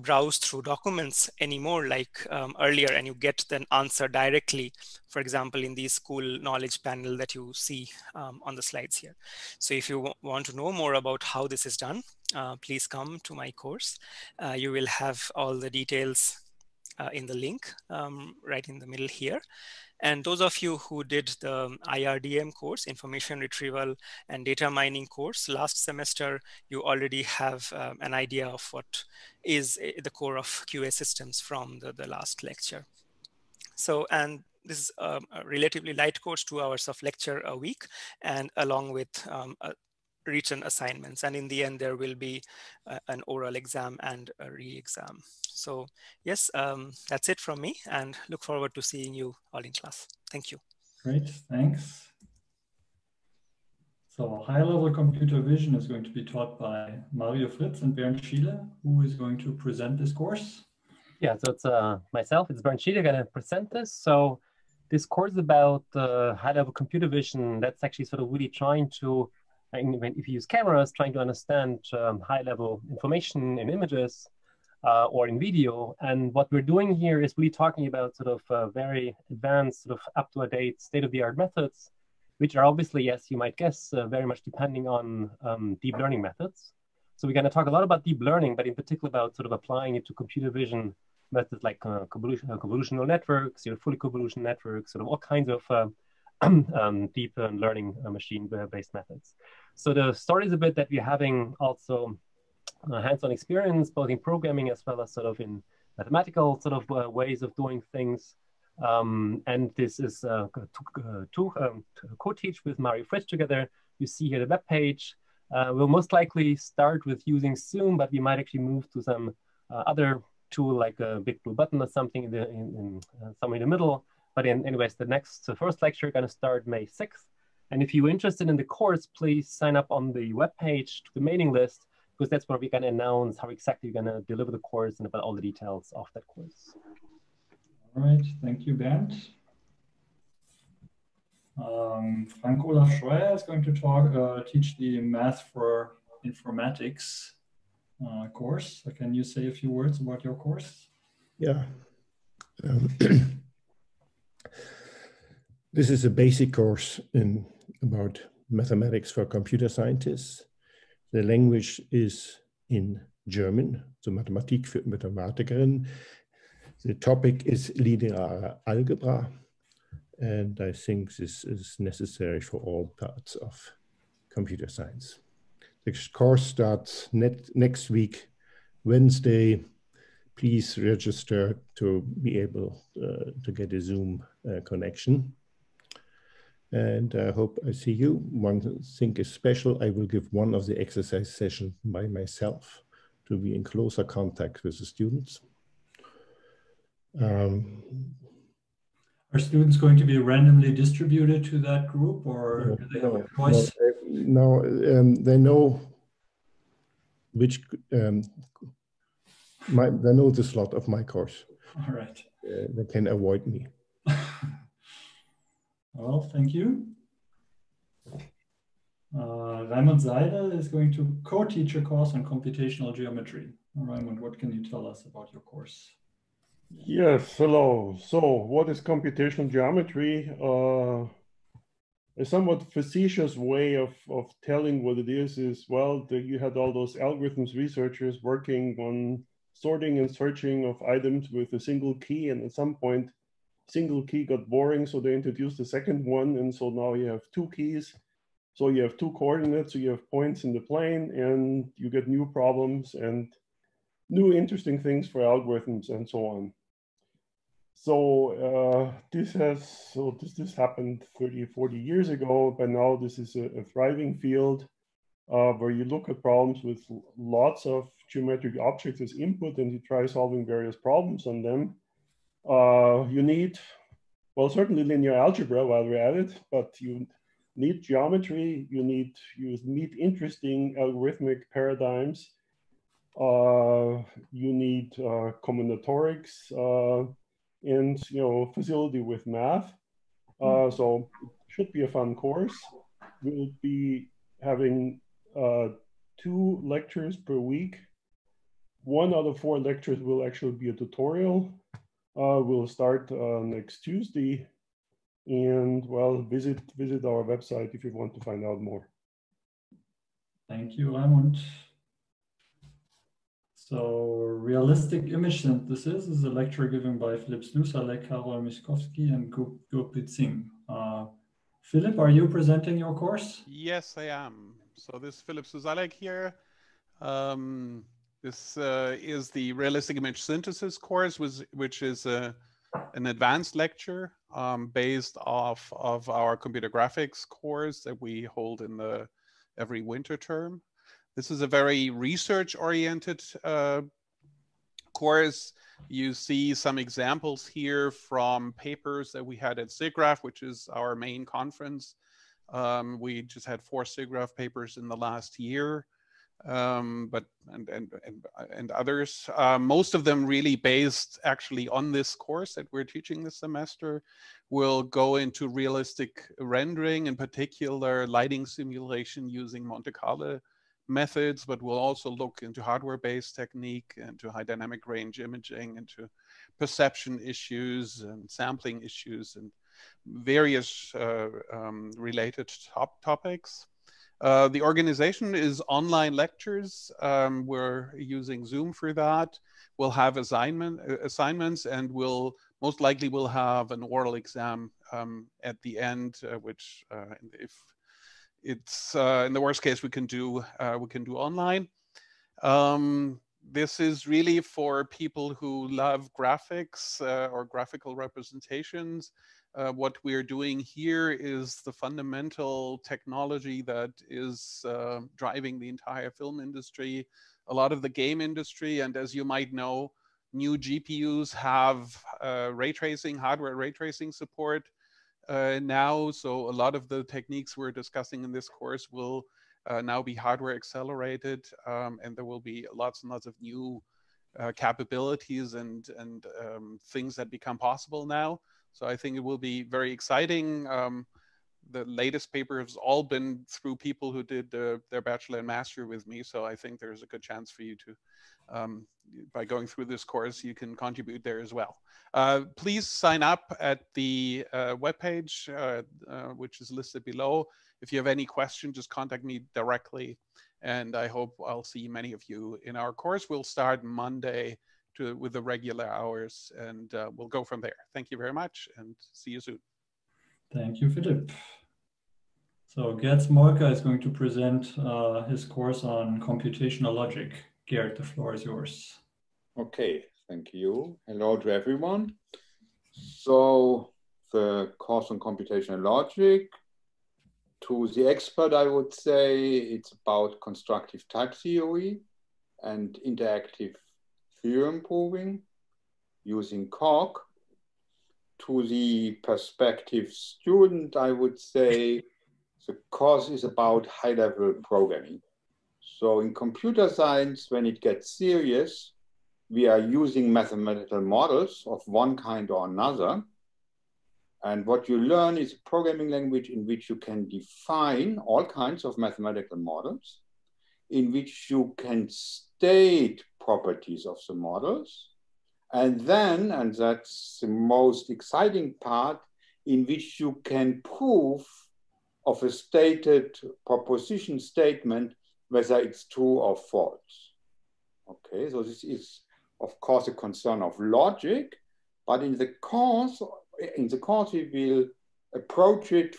browse through documents anymore like earlier, and you get an answer directly, for example, in the school knowledge panel that you see on the slides here. So if you want to know more about how this is done, please come to my course. You will have all the details in the link right in the middle here. And those of you who did the IRDM course, Information Retrieval and Data Mining course last semester, you already have an idea of what is the core of QA systems from the last lecture. So, and this is a relatively light course, 2 hours of lecture a week, and along with written assignments, and in the end there will be an oral exam and a re-exam. So yes, that's it from me, and look forward to seeing you all in class. Thank you. Great, thanks. So high-level computer vision is going to be taught by Mario Fritz and Bernd Schiele, who is going to present this course. Yeah, so it's myself, it's Bernd Schiele, going to present this. So this course about high-level computer vision, that's actually sort of really trying to, if you use cameras, trying to understand high-level information in images or in video. And what we're doing here is really talking about sort of very advanced, sort of up-to-date, state-of-the-art methods, which are obviously, as you might guess, very much depending on deep learning methods. So we're going to talk a lot about deep learning, but in particular about sort of applying it to computer vision methods like convolutional networks, fully convolutional networks, sort of all kinds of deep learning machine-based methods. So the story is a bit that we're having also hands-on experience, both in programming as well as sort of in mathematical sort of ways of doing things. And this is to co-teach with Mario Fritz together. You see here the web page. We'll most likely start with using Zoom, but we might actually move to some other tool like a big blue button or something somewhere in the middle. But anyways, the next first lecture going to start May 6th. And if you're interested in the course, please sign up on the webpage to the mailing list, because that's where we're going to announce how exactly we're going to deliver the course and about all the details of that course. All right, thank you, Bernd. Frank-Olaf Schreuer is going to teach the Math for Informatics course. So can you say a few words about your course? Yeah. This is a basic course about mathematics for computer scientists. The language is in German, so Mathematik für Mathematikerinnen. The topic is linear algebra, and I think this is necessary for all parts of computer science. The course starts next week, Wednesday. Please register to be able to get a Zoom connection. And I hope I see you. One thing is special. I will give one of the exercise sessions by myself to be in closer contact with the students. Are students going to be randomly distributed to that group, or do they have a choice? No, they know which, they know the slot of my course. All right. They can avoid me. Well, thank you. Raimund Seidel is going to co-teach a course on computational geometry. Raimund, what can you tell us about your course? Yes, hello. So what is computational geometry? A somewhat facetious way of telling what it is, well, you had all those algorithms researchers working on sorting and searching of items with a single key, and at some point, single key got boring, so they introduced the second one, and so now you have two keys, so you have two coordinates, so you have points in the plane, and you get new problems and new interesting things for algorithms and so on. So this happened 30, 40 years ago, but now this is a thriving field where you look at problems with lots of geometric objects as input, and you try solving various problems on them. You need, well, certainly linear algebra while we're at it, but you need geometry, you need interesting algorithmic paradigms, you need combinatorics, and facility with math. So it should be a fun course. We'll be having 2 lectures per week. One out of 4 lectures will actually be a tutorial. We'll start next Tuesday, and well, visit our website if you want to find out more. Thank you, Raimund. So, realistic image synthesis is a lecture given by Philipp Slusallek, Karol Miskowski, and Gurpreet Singh. Philipp, are you presenting your course? Yes, I am. So this is Philipp Slusallek here. This is the Realistic Image Synthesis course, which is an advanced lecture based off of our computer graphics course that we hold in the every winter term. This is a very research-oriented course. You see some examples here from papers that we had at SIGGRAPH, which is our main conference. We just had 4 SIGGRAPH papers in the last year, and others. Most of them really based actually on this course that we're teaching this semester. We'll go into realistic rendering, in particular lighting simulation using Monte Carlo methods, but we'll also look into hardware-based technique, into high dynamic range imaging, into perception issues and sampling issues and various related topics. The organization is online lectures. We're using Zoom for that. We'll have assignments, and we'll most likely will have an oral exam at the end, which if it's in the worst case we can do online. This is really for people who love graphics or graphical representations. What we're doing here is the fundamental technology that is driving the entire film industry, a lot of the game industry. And as you might know, new GPUs have ray tracing, hardware ray tracing support now. So a lot of the techniques we're discussing in this course will now be hardware accelerated, and there will be lots and lots of new capabilities and things that become possible now. So I think it will be very exciting. The latest paper has all been through people who did their bachelor and master with me. So I think there's a good chance for you to, by going through this course, you can contribute there as well. Please sign up at the webpage, which is listed below. If you have any question, just contact me directly. And I hope I'll see many of you in our course. We'll start Monday with the regular hours, and we'll go from there. Thank you very much, and see you soon. Thank you, Philipp. So Gerd Smolka is going to present his course on computational logic. Gerd, the floor is yours. Okay, thank you. Hello to everyone. So the course on computational logic, to the expert, I would say it's about constructive type theory and interactive theorem proving using Coq. To the prospective student, I would say the course is about high-level programming. So in computer science, when it gets serious, we are using mathematical models of one kind or another. And what you learn is a programming language in which you can define all kinds of mathematical models, in which you can state properties of the models. And then, and that's the most exciting part, in which you can prove of a stated proposition statement, whether it's true or false. Okay, so this is, of course, a concern of logic, but in the course, we will approach it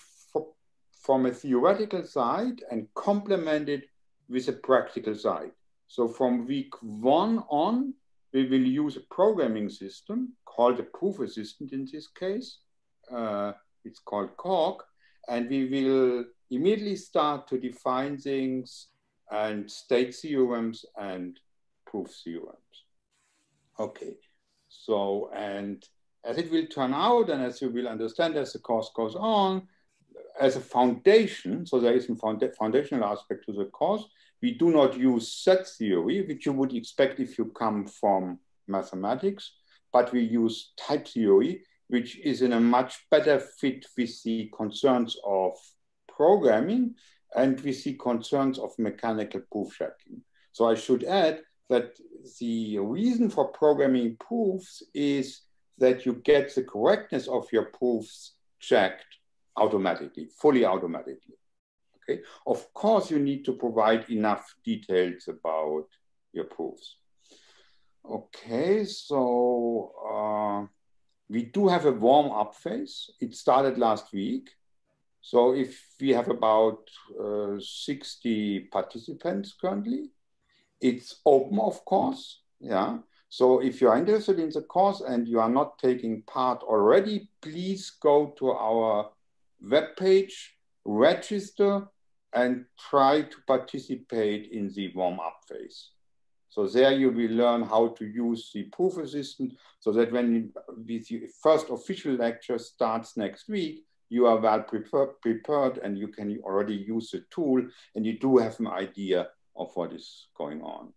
from a theoretical side and complement it with a practical side. So from week 1 on, we will use a programming system called a proof assistant in this case. It's called Coq, and we will immediately start to define things and state theorems and proof theorems. Okay, so, and as it will turn out, and as you will understand as the course goes on, as a foundation, so there is a foundational aspect to the course, we do not use set theory, which you would expect if you come from mathematics, but we use type theory, which is in a much better fit with the concerns of programming and with the concerns of mechanical proof checking. So I should add that the reason for programming proofs is that you get the correctness of your proofs checked automatically, fully automatically. Okay. Of course, you need to provide enough details about your proofs. Okay, so we do have a warm-up phase. It started last week. So if we have about 60 participants currently, it's open, of course. Yeah. So if you're interested in the course and you are not taking part already, please go to our webpage, register, and try to participate in the warm-up phase. So there you will learn how to use the proof assistant so that when the first official lecture starts next week, you are well prepared and you can already use the tool and you do have an idea of what is going on.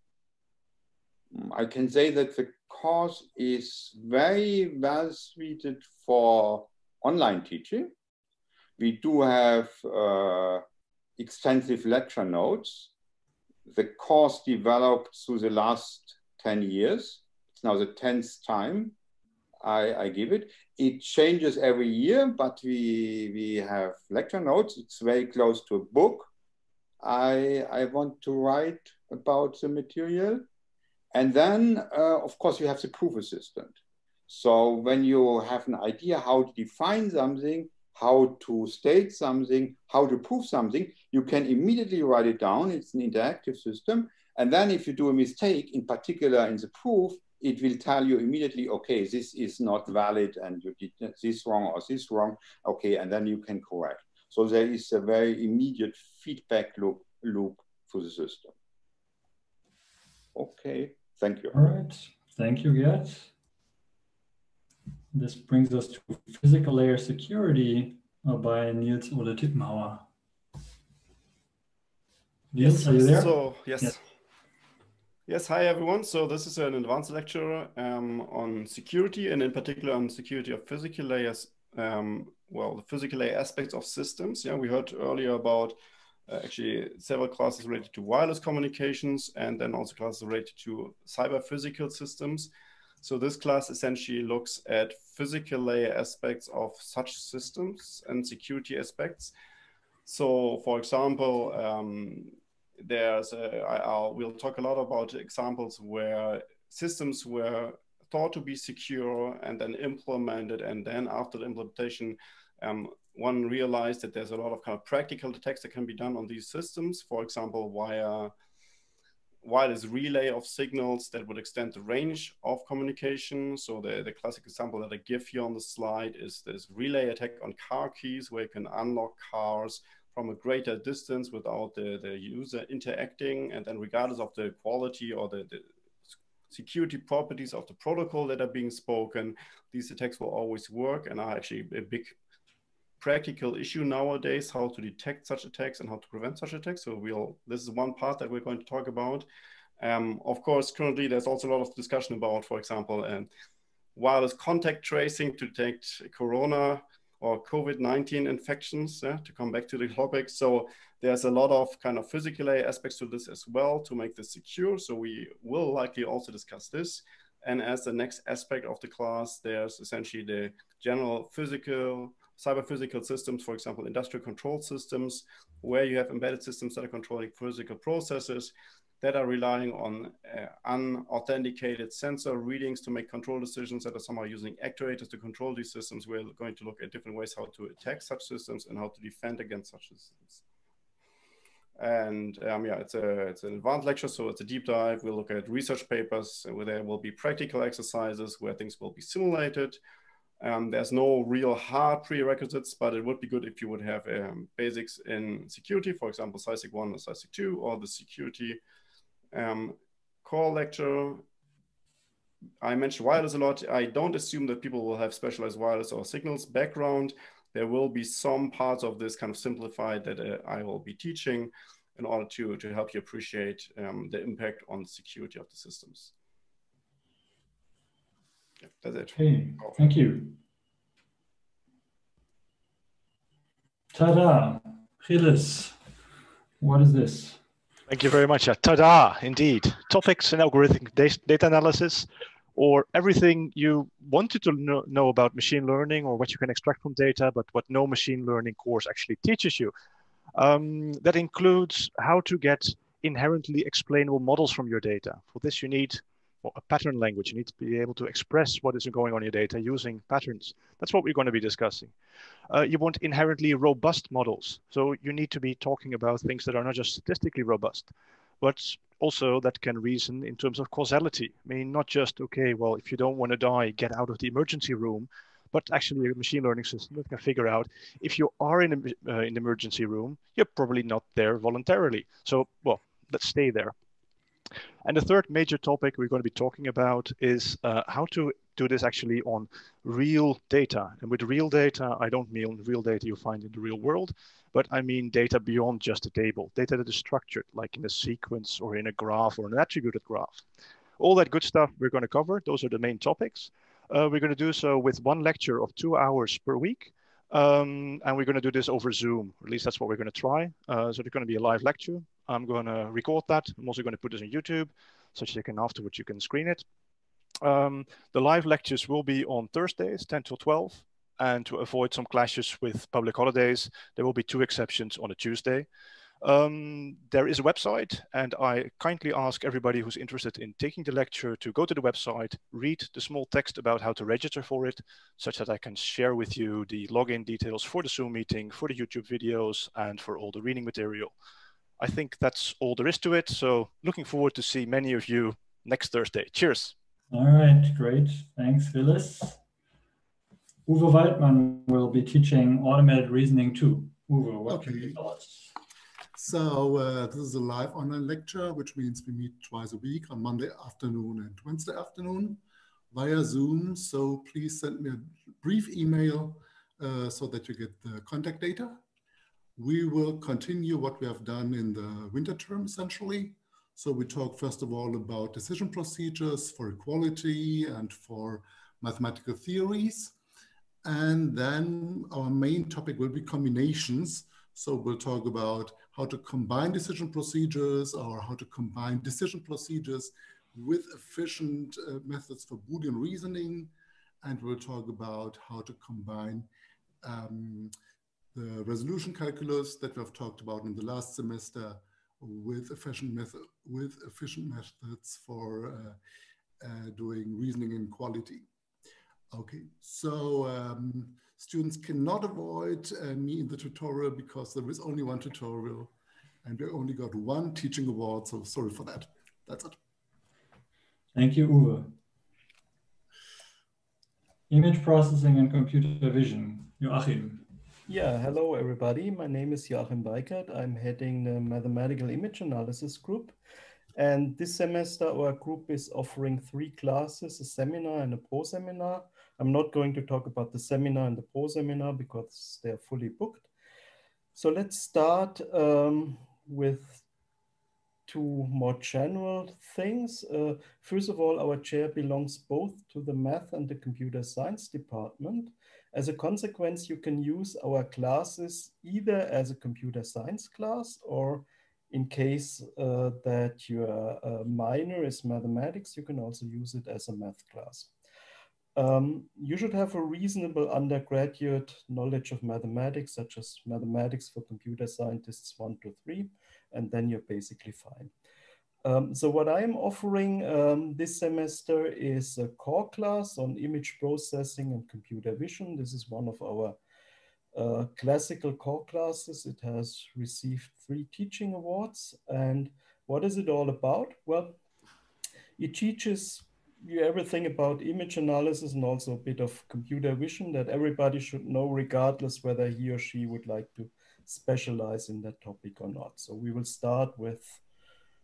I can say that the course is very well suited for online teaching. We do have extensive lecture notes. The course developed through the last 10 years. It's now the 10th time I give it. It changes every year, but we have lecture notes. It's very close to a book. I want to write about the material. And then, of course, you have the proof assistant. So when you have an idea how to define something, how to state something, how to prove something, you can immediately write it down. It's an interactive system. And then if you do a mistake, in particular in the proof, it will tell you immediately, okay, this is not valid and you did this wrong or this wrong. Okay, and then you can correct. So there is a very immediate feedback loop for the system. Okay, thank you. All right, thank you, Gerd. This brings us to physical layer security by Niels Ole Tippenhauer. Niels, yes, are you there? So, yes, hi everyone. So this is an advanced lecture on security, and in particular on security of physical layers, well, the physical layer aspects of systems. Yeah, we heard earlier about actually several classes related to wireless communications and then also classes related to cyber physical systems. So this class essentially looks at physical layer aspects of such systems and security aspects. So for example, we'll talk a lot about examples where systems were thought to be secure and then implemented, and then after the implementation, one realized that there's a lot of kind of practical attacks that can be done on these systems. For example, via wireless relay of signals that would extend the range of communication. So the classic example that I give here on the slide is this relay attack on car keys, where you can unlock cars from a greater distance without the user interacting. And then regardless of the quality or the security properties of the protocol that are being spoken, these attacks will always work and are actually a big practical issue nowadays, how to detect such attacks and how to prevent such attacks. So this is one part that we're going to talk about. Of course, currently there's also a lot of discussion about, for example, wireless contact tracing to detect corona or COVID-19 infections, to come back to the topic. So there's a lot of kind of physical layer aspects to this as well to make this secure. So we will likely also discuss this. And as the next aspect of the class, there's essentially the general physical cyber physical systems, for example, industrial control systems, where you have embedded systems that are controlling physical processes that are relying on unauthenticated sensor readings to make control decisions, that are somehow using actuators to control these systems. We're going to look at different ways how to attack such systems and how to defend against such systems. And yeah, it's an advanced lecture, so it's a deep dive. We'll look at research papers where there will be practical exercises where things will be simulated. There's no real hard prerequisites, but it would be good if you would have basics in security, for example, CISIC 1 or CISIC 2, or the security core lecture. I mentioned wireless a lot. I don't assume that people will have specialized wireless or signals background. There will be some parts of this kind of simplified that I will be teaching in order to help you appreciate the impact on security of the systems. That's it. Okay. Thank you. Ta-da, Gilles, what is this? Thank you very much. Ta-da, indeed. Topics in algorithmic data analysis, or everything you wanted to know about machine learning or what you can extract from data, but what no machine learning course actually teaches you. That includes how to get inherently explainable models from your data. For this, you need a pattern language. You need to be able to express what is going on in your data using patterns. That's what we're going to be discussing. You want inherently robust models. So you need to be talking about things that are not just statistically robust, but also that can reason in terms of causality. I mean, not just, okay, well, if you don't want to die, get out of the emergency room, but actually a machine learning system that can figure out if you are in the emergency room, you're probably not there voluntarily. So, well, let's stay there. And the third major topic we're going to be talking about is how to do this actually on real data. And with real data, I don't mean real data you find in the real world, but I mean data beyond just a table, data that is structured, like in a sequence or in a graph or an attributed graph. All that good stuff we're going to cover. Those are the main topics. We're going to do so with one lecture of 2 hours per week. And we're going to do this over Zoom, or at least that's what we're going to try. So there's going to be a live lecture. I'm going to record that. I'm also going to put this on YouTube, so that you can afterwards, you can screen it. The live lectures will be on Thursdays, 10 till 12. And to avoid some clashes with public holidays, there will be 2 exceptions on a Tuesday. There is a website, and I kindly ask everybody who's interested in taking the lecture to go to the website, read the small text about how to register for it, such that I can share with you the login details for the Zoom meeting, for the YouTube videos, and for all the reading material. I think that's all there is to it. So looking forward to see many of you next Thursday. Cheers. All right, great. Thanks, Phyllis. Uwe Waldmann will be teaching automated reasoning 2. Uwe, what are your thoughts? So this is a live online lecture, which means we meet twice a week on Monday afternoon and Wednesday afternoon via Zoom. So please send me a brief email so that you get the contact data. We will continue what we have done in the winter term, essentially. So we talk first of all about decision procedures for equality and for mathematical theories. And then our main topic will be combinations. So we'll talk about how to combine decision procedures or how to combine decision procedures with efficient methods for Boolean reasoning. And we'll talk about how to combine the resolution calculus that we've talked about in the last semester with efficient, methods for doing reasoning in quality. Okay, so students cannot avoid me in the tutorial because there is only one tutorial and we only got 1 teaching award, so sorry for that. That's it. Thank you, Uwe. Image processing and computer vision, Joachim. Yeah, hello everybody. My name is Joachim Weikert. I'm heading the Mathematical Image Analysis group. And this semester our group is offering 3 classes, a seminar and a pro-seminar. I'm not going to talk about the seminar and the pro-seminar because they're fully booked. So let's start with 2 more general things. First of all, our chair belongs both to the math and the computer science department. As a consequence, you can use our classes either as a computer science class or in case that your minor is mathematics, you can also use it as a math class. You should have a reasonable undergraduate knowledge of mathematics, such as mathematics for computer scientists 1 to 3, and then you're basically fine. So what I'm offering this semester is a core class on image processing and computer vision. This is one of our classical core classes. It has received 3 teaching awards. And what is it all about? Well, it teaches you everything about image analysis and also a bit of computer vision that everybody should know regardless whether he or she would like to specialize in that topic or not. So we will start with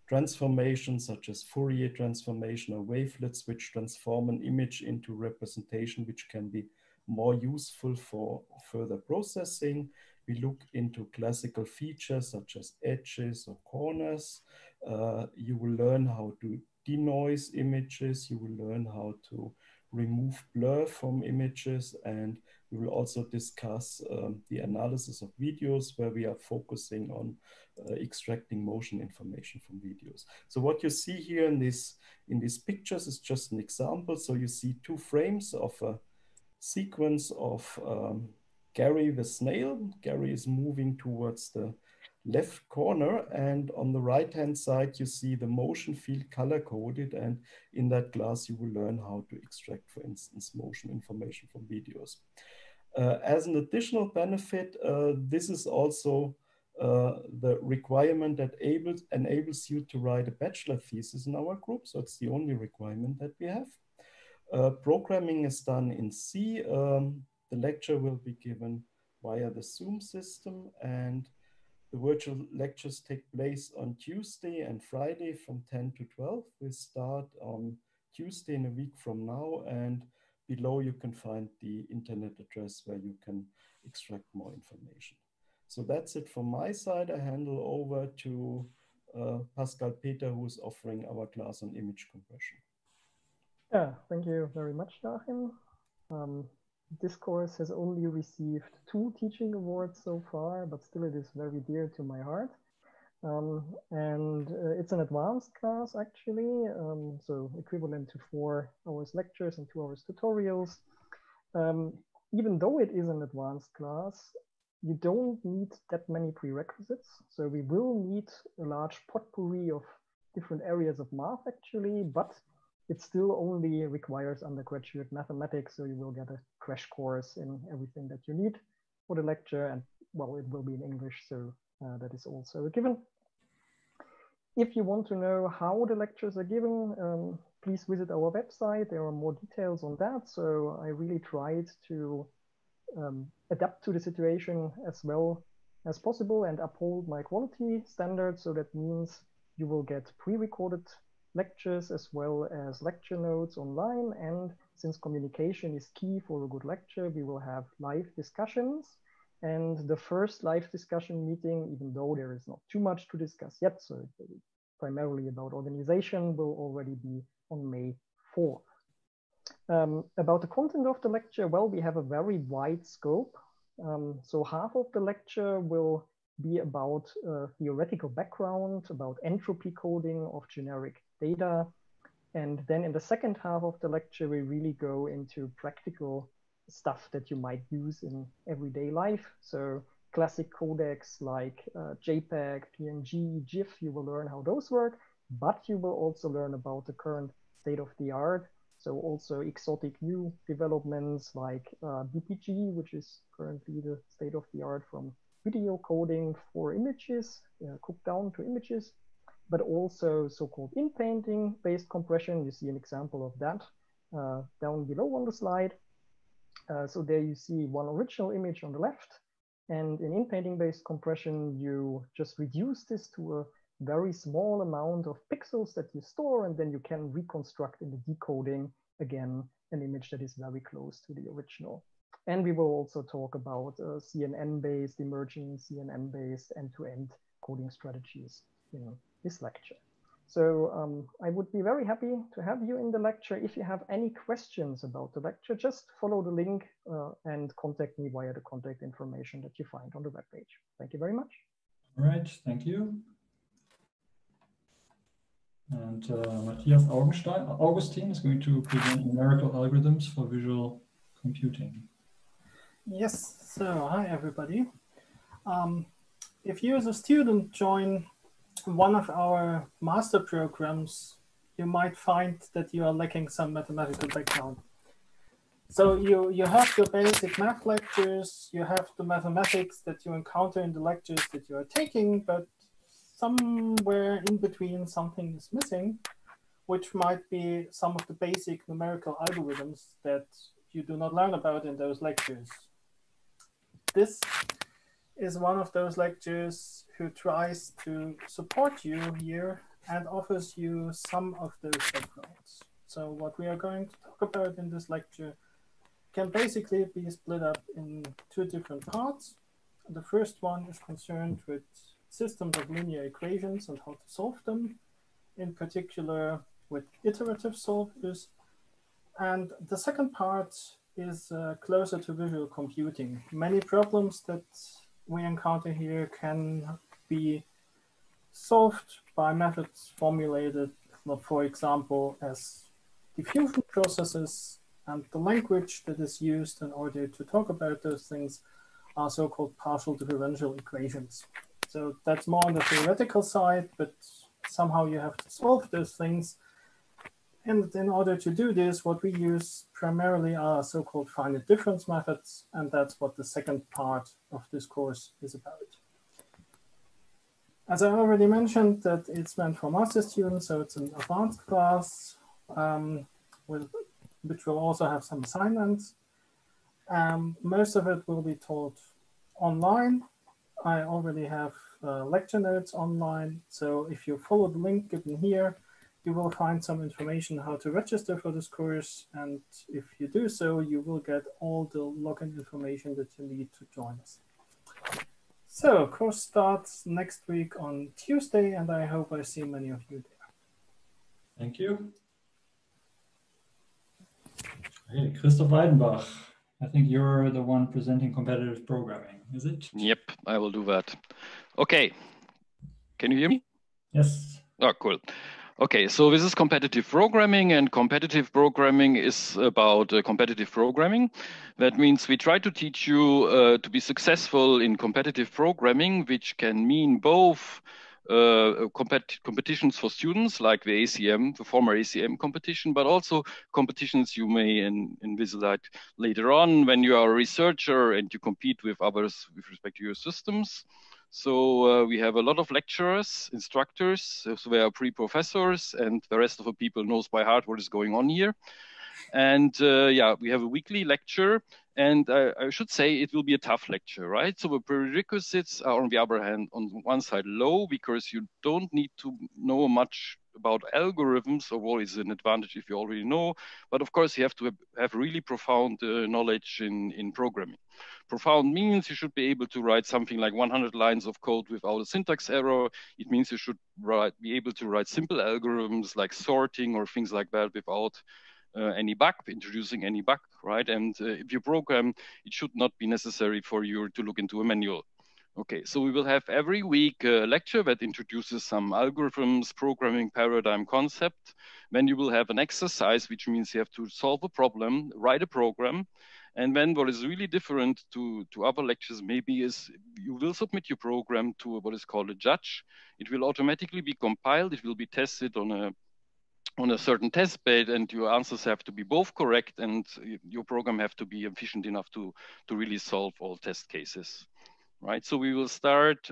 transformations such as Fourier transformation or wavelets, which transform an image into representation, which can be more useful for further processing. We look into classical features such as edges or corners. You will learn how to denoise images. You will learn how to remove blur from images. And we will also discuss the analysis of videos, where we are focusing on extracting motion information from videos. So what you see here in these pictures is just an example. So you see 2 frames of a sequence of Gary the snail. Gary is moving towards the left corner, and on the right-hand side, you see the motion field color-coded, and in that class, you will learn how to extract, for instance, motion information from videos. As an additional benefit, this is also the requirement that enables you to write a bachelor thesis in our group, so it's the only requirement that we have. Programming is done in C. The lecture will be given via the Zoom system, and the virtual lectures take place on Tuesday and Friday from 10 to 12. We start on Tuesday in a week from now, and below you can find the internet address where you can extract more information. So that's it from my side. I hand over to Pascal Peter, who's offering our class on image compression. Yeah, thank you very much, Joachim. This course has only received 2 teaching awards so far, but still it is very dear to my heart. It's an advanced class, actually, so equivalent to 4 hours lectures and 2 hours tutorials. Even though it is an advanced class, you don't need that many prerequisites. So we will need a large potpourri of different areas of math, actually, but it still only requires undergraduate mathematics. So you will get a crash course in everything that you need for the lecture. And well, it will be in English, so that is also a given. If you want to know how the lectures are given, please visit our website. There are more details on that. So I really tried to adapt to the situation as well as possible and uphold my quality standards. So that means you will get pre-recorded lectures as well as lecture notes online. And since communication is key for a good lecture, we will have live discussions. And the first live discussion meeting, even though there is not too much to discuss yet, so it will be primarily about organization, will already be on May 4th. About the content of the lecture, well, we have a very wide scope. So half of the lecture will be about theoretical background, about entropy coding of generic data. And then in the second half of the lecture, we really go into practical stuff that you might use in everyday life. So classic codecs like JPEG, PNG, GIF, you will learn how those work, but you will also learn about the current state of the art. So also exotic new developments like BPG, which is currently the state of the art from video coding for images, cooked down to images, but also so-called in-painting based compression. You see an example of that down below on the slide. So there you see one original image on the left, and in-painting based compression, you just reduce this to a very small amount of pixels that you store, and then you can reconstruct in the decoding, again, an image that is very close to the original. And we will also talk about CNN-based, emerging CNN-based end-to-end coding strategies in this lecture. So I would be very happy to have you in the lecture. If you have any questions about the lecture, just follow the link and contact me via the contact information that you find on the webpage. Thank you very much. All right, thank you. And Matthias Augustin is going to present numerical algorithms for visual computing. Yes, so hi everybody. If you as a student join one of our master programs, you might find that you are lacking some mathematical background. So you have your basic math lectures, you have the mathematics that you encounter in the lectures that you are taking, but somewhere in between something is missing, which might be some of the basic numerical algorithms that you do not learn about in those lectures. This is one of those lectures who tries to support you here and offers you some of those backgrounds. So what we are going to talk about in this lecture can basically be split up in 2 different parts. The first one is concerned with systems of linear equations and how to solve them, in particular with iterative solvers. And the second part is closer to visual computing. Many problems that we encounter here can be solved by methods formulated, for example, as diffusion processes, and the language that is used in order to talk about those things are so-called partial differential equations. So that's more on the theoretical side, but somehow you have to solve those things. And in order to do this, what we use primarily are so-called finite difference methods, and that's what the second part of this course is about. As I already mentioned, that it's meant for master students, so it's an advanced class with which will also have some assignments. Most of it will be taught online. I already have lecture notes online. So if you follow the link given here, you will find some information how to register for this course. And if you do so, you will get all the login information that you need to join us. So course starts next week on Tuesday, and I hope I see many of you there. Thank you. Hey, Christoph Weidenbach, I think you're the one presenting competitive programming, is it? Yep, I will do that. Okay, can you hear me? Yes. Oh, cool. Okay, so this is competitive programming, and competitive programming is about competitive programming. That means we try to teach you to be successful in competitive programming, which can mean both competitions for students like the ACM, the former ACM competition, but also competitions you may envisage later on when you are a researcher and you compete with others with respect to your systems. So we have a lot of lecturers, instructors, so they are pre-professors, and the rest of the people knows by heart what is going on here. And yeah, we have a weekly lecture, and I should say it will be a tough lecture, right? So the prerequisites are, on the other hand, on one side low, because you don't need to know much about algorithms, although it's an advantage if you already know. But of course, you have to have really profound knowledge in programming. Profound means you should be able to write something like 100 lines of code without a syntax error. It means you should be able to write simple algorithms like sorting or things like that without any bug, introducing any bug, right? And if you program, it should not be necessary for you to look into a manual. Okay, so we will have every week a lecture that introduces some algorithms, programming paradigm concept. Then you will have an exercise, which means you have to solve a problem, write a program. And then what is really different to other lectures maybe is you will submit your program to what is called a judge. It will automatically be compiled. It will be tested on a certain test bed, and your answers have to be both correct, and your program have to be efficient enough to really solve all test cases. Right, so we will start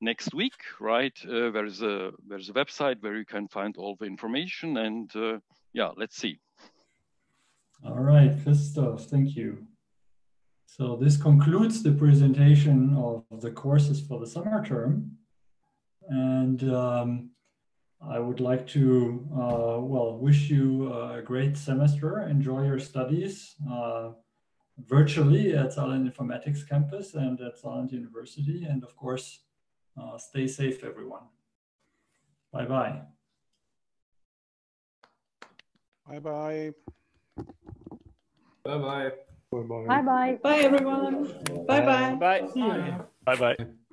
next week. Right, there is a website where you can find all the information, and yeah, let's see. All right, Christoph, thank you. So this concludes the presentation of the courses for the summer term, and I would like to well, wish you a great semester. Enjoy your studies. Virtually at Saarland Informatics Campus and at Saarland University. And of course, stay safe, everyone. Bye-bye. Bye-bye. Bye-bye. Bye-bye. Bye-bye. Bye, everyone. Bye-bye. Bye-bye. Bye-bye.